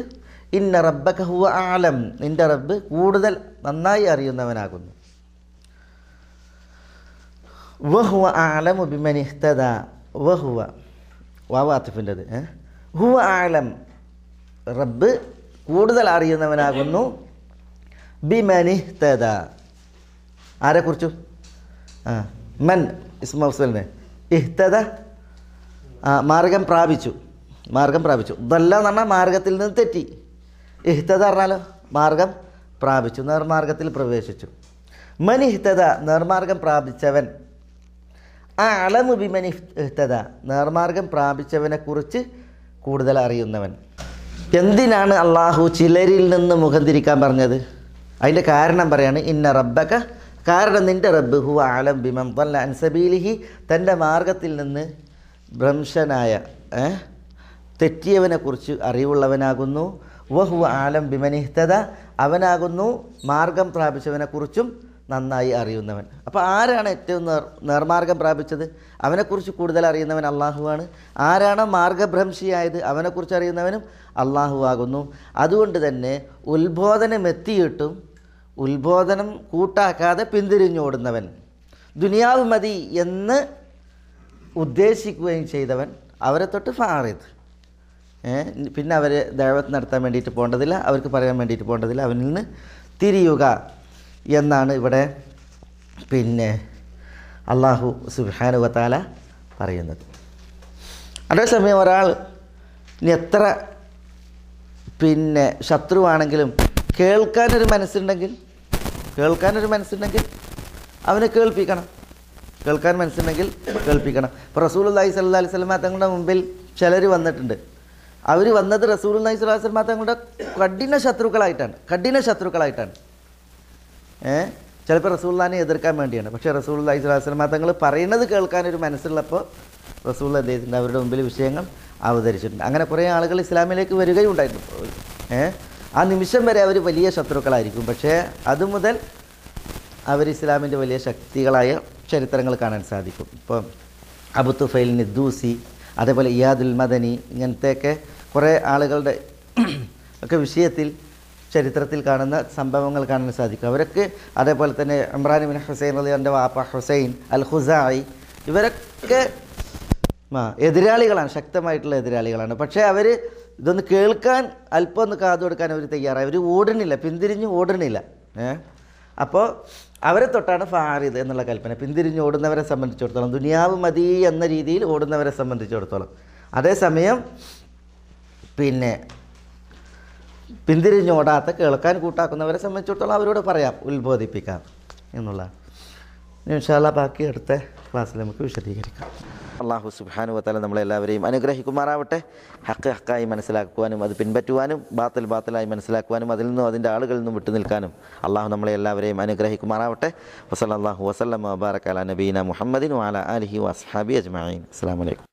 ഇന്ന റബ്ബക ഹുവ അഅലം നിൻ്റെ റബ്ബ് കൂടുതൽ നന്നായി അറിയുന്നവനാകുന്നു വഹുവ അഅലമു ബിമൻ ഇഹ്തദ വഹുവ വാവാത്തിഫിൻ്റെ ഹുവ അഅലം റബ്ബ് കൂടുതൽ അറിയുന്നവനാകുന്നു ബിമൻ ഇഹ്തദ ആരെക്കുറിച്ചു മൻ ഇസ്മു മൗസൂലിനെ ഇഹ്തദ മാർഗം പ്രാപിച്ചു ദല്ല എന്ന് പറഞ്ഞാൽ മാർഗത്തിൽ നിന്ന് തെറ്റി ഇഹ്തദ പറഞ്ഞാലോ മാർഗം പ്രാപിച്ചു നേർമാർഗത്തിൽ പ്രവേശിച്ചു മൻ ഇഹ്തദ നേർമാർഗം പ്രാപിച്ചവൻ അഅലമു ബിമൻ ഇഹ്തദ നേർമാർഗം പ്രാപിച്ചവനെക്കുറിച്ച് കൂടുതൽ അറിയുന്നവൻ എന്തിനാണ് അല്ലാഹു ചിലരിൽ നിന്ന് മുഖം തിരിക്കാൻ പറഞ്ഞത് അതിൻ്റെ കാരണം പറയാണ് ഇന്ന റബ്ബക കാരണം നിൻ്റെ റബ്ബ് ഹുവ അഅലം ബിമൻ ദല്ല അൻ സബീലിഹി തൻ്റെ മാർഗത്തിൽ നിന്ന് ഭ്രംശനായ തെറ്റിയവനെക്കുറിച്ച് അറിവുള്ളവനാകുന്നു വഹുവ അഅലം ബിമൻ ഇഹ്തദ അവനാകുന്നു മാർഗം പ്രാപിച്ചവനെക്കുറിച്ചും നന്നായി അറിയുന്നവൻ അപ്പോൾ ആരാണ് ഏറ്റവും നേർമാർഗം പ്രാപിച്ചത് അവനെക്കുറിച്ച് കൂടുതൽ അറിയുന്നവൻ അല്ലാഹുവാണ് ആരാണ് മാർഗഭ്രംശിയായത് അവനെക്കുറിച്ച് അറിയുന്നവനും അല്ലാഹുവാകുന്നു അതുകൊണ്ട് തന്നെ ഉത്ബോധനം എത്തിയിട്ടും ഉത്ബോധനം കൂട്ടാക്കാതെ പിന്തിരിഞ്ഞോടുന്നവൻ ദുനിയാവ് മതി എന്ന് ഉദ്ദേശിക്കുകയും ചെയ്തവൻ അവരെ തൊട്ട് ഫാറിദ് Pinna very Davat Nartha Mendita Pondadilla, our Paramendita Pondadilla, Avenil, Tiriuga Yanana, Vade Pinne Allahu Subhanahu wa Ta'ala Parayanat. Address a memoral Netra Pinne Shatru Anangilum, Kel can remains in again, Kel can remains in again. Avenue Kel Picana, Kel can remains in again, Kel Picana. Prasula is a la Salmatangum bill, Chalari one that. Every one that Rasulullah Sallallahu Alaihi Wasallam Kadina Shatrukalitan, Kadina Shatrukalitan. Eh? Chelper Rasulani other commandian, but Rasulullah Sallallahu Alaihi Wasallam Parina the Kalkani Manasir Lapo, Rasulullah they never don't believe Shangam, our direction. I'm going to pray Alakal Islamic very good. Eh? And the mission where every Valia Shatrukaliku, but share Adumudel, every Islamic Valia Shaktigalaya, Cheritangal Khan and Sadiku. Abutu fail in Dusi, Adabal Yadul Madani, Yanteke. Kore Alagal Kavishatil, Cheritratil Kana, Sambangal Kana Sadika, Adapaltane, Amran Hussein Aliandava Hussein, Al Khuzai, Iverke Edrialigan, Shaktamital Edrialigan, but Chavari, Don Kilkan, Alpon Kadu can every year, every woodenilla, Pindirin, woodenilla. Eh? Apo Avertotana Fari, then the Lakalpana, Pindirin, Oden never summoned to Chortolan, Dunia, Madi, and the Ridil, Oden never summoned to Chortolan. Adesameum. Pinne Pindirin Yodata, Kelkan Kutak, and the rest of the Chutala Roda Paraya will body pick up. Inula Inshallah Bakirte, class Lamakusha. Allah subhanahu wa ta'ala, the Malay Lavrim, Anagrahikumara, Hakakai Mansalakuanum, the Pinbatuanum, Batal Batala, Mansalakuanum, Madilno, the Algal Numutanilkanum, Allah Namlay Lavrim, Anagrahikumara, Wasallahu Wasalama Barakala Nabina, Muhammadin, Wala Alihi was Habi Ajmain, Salamalek.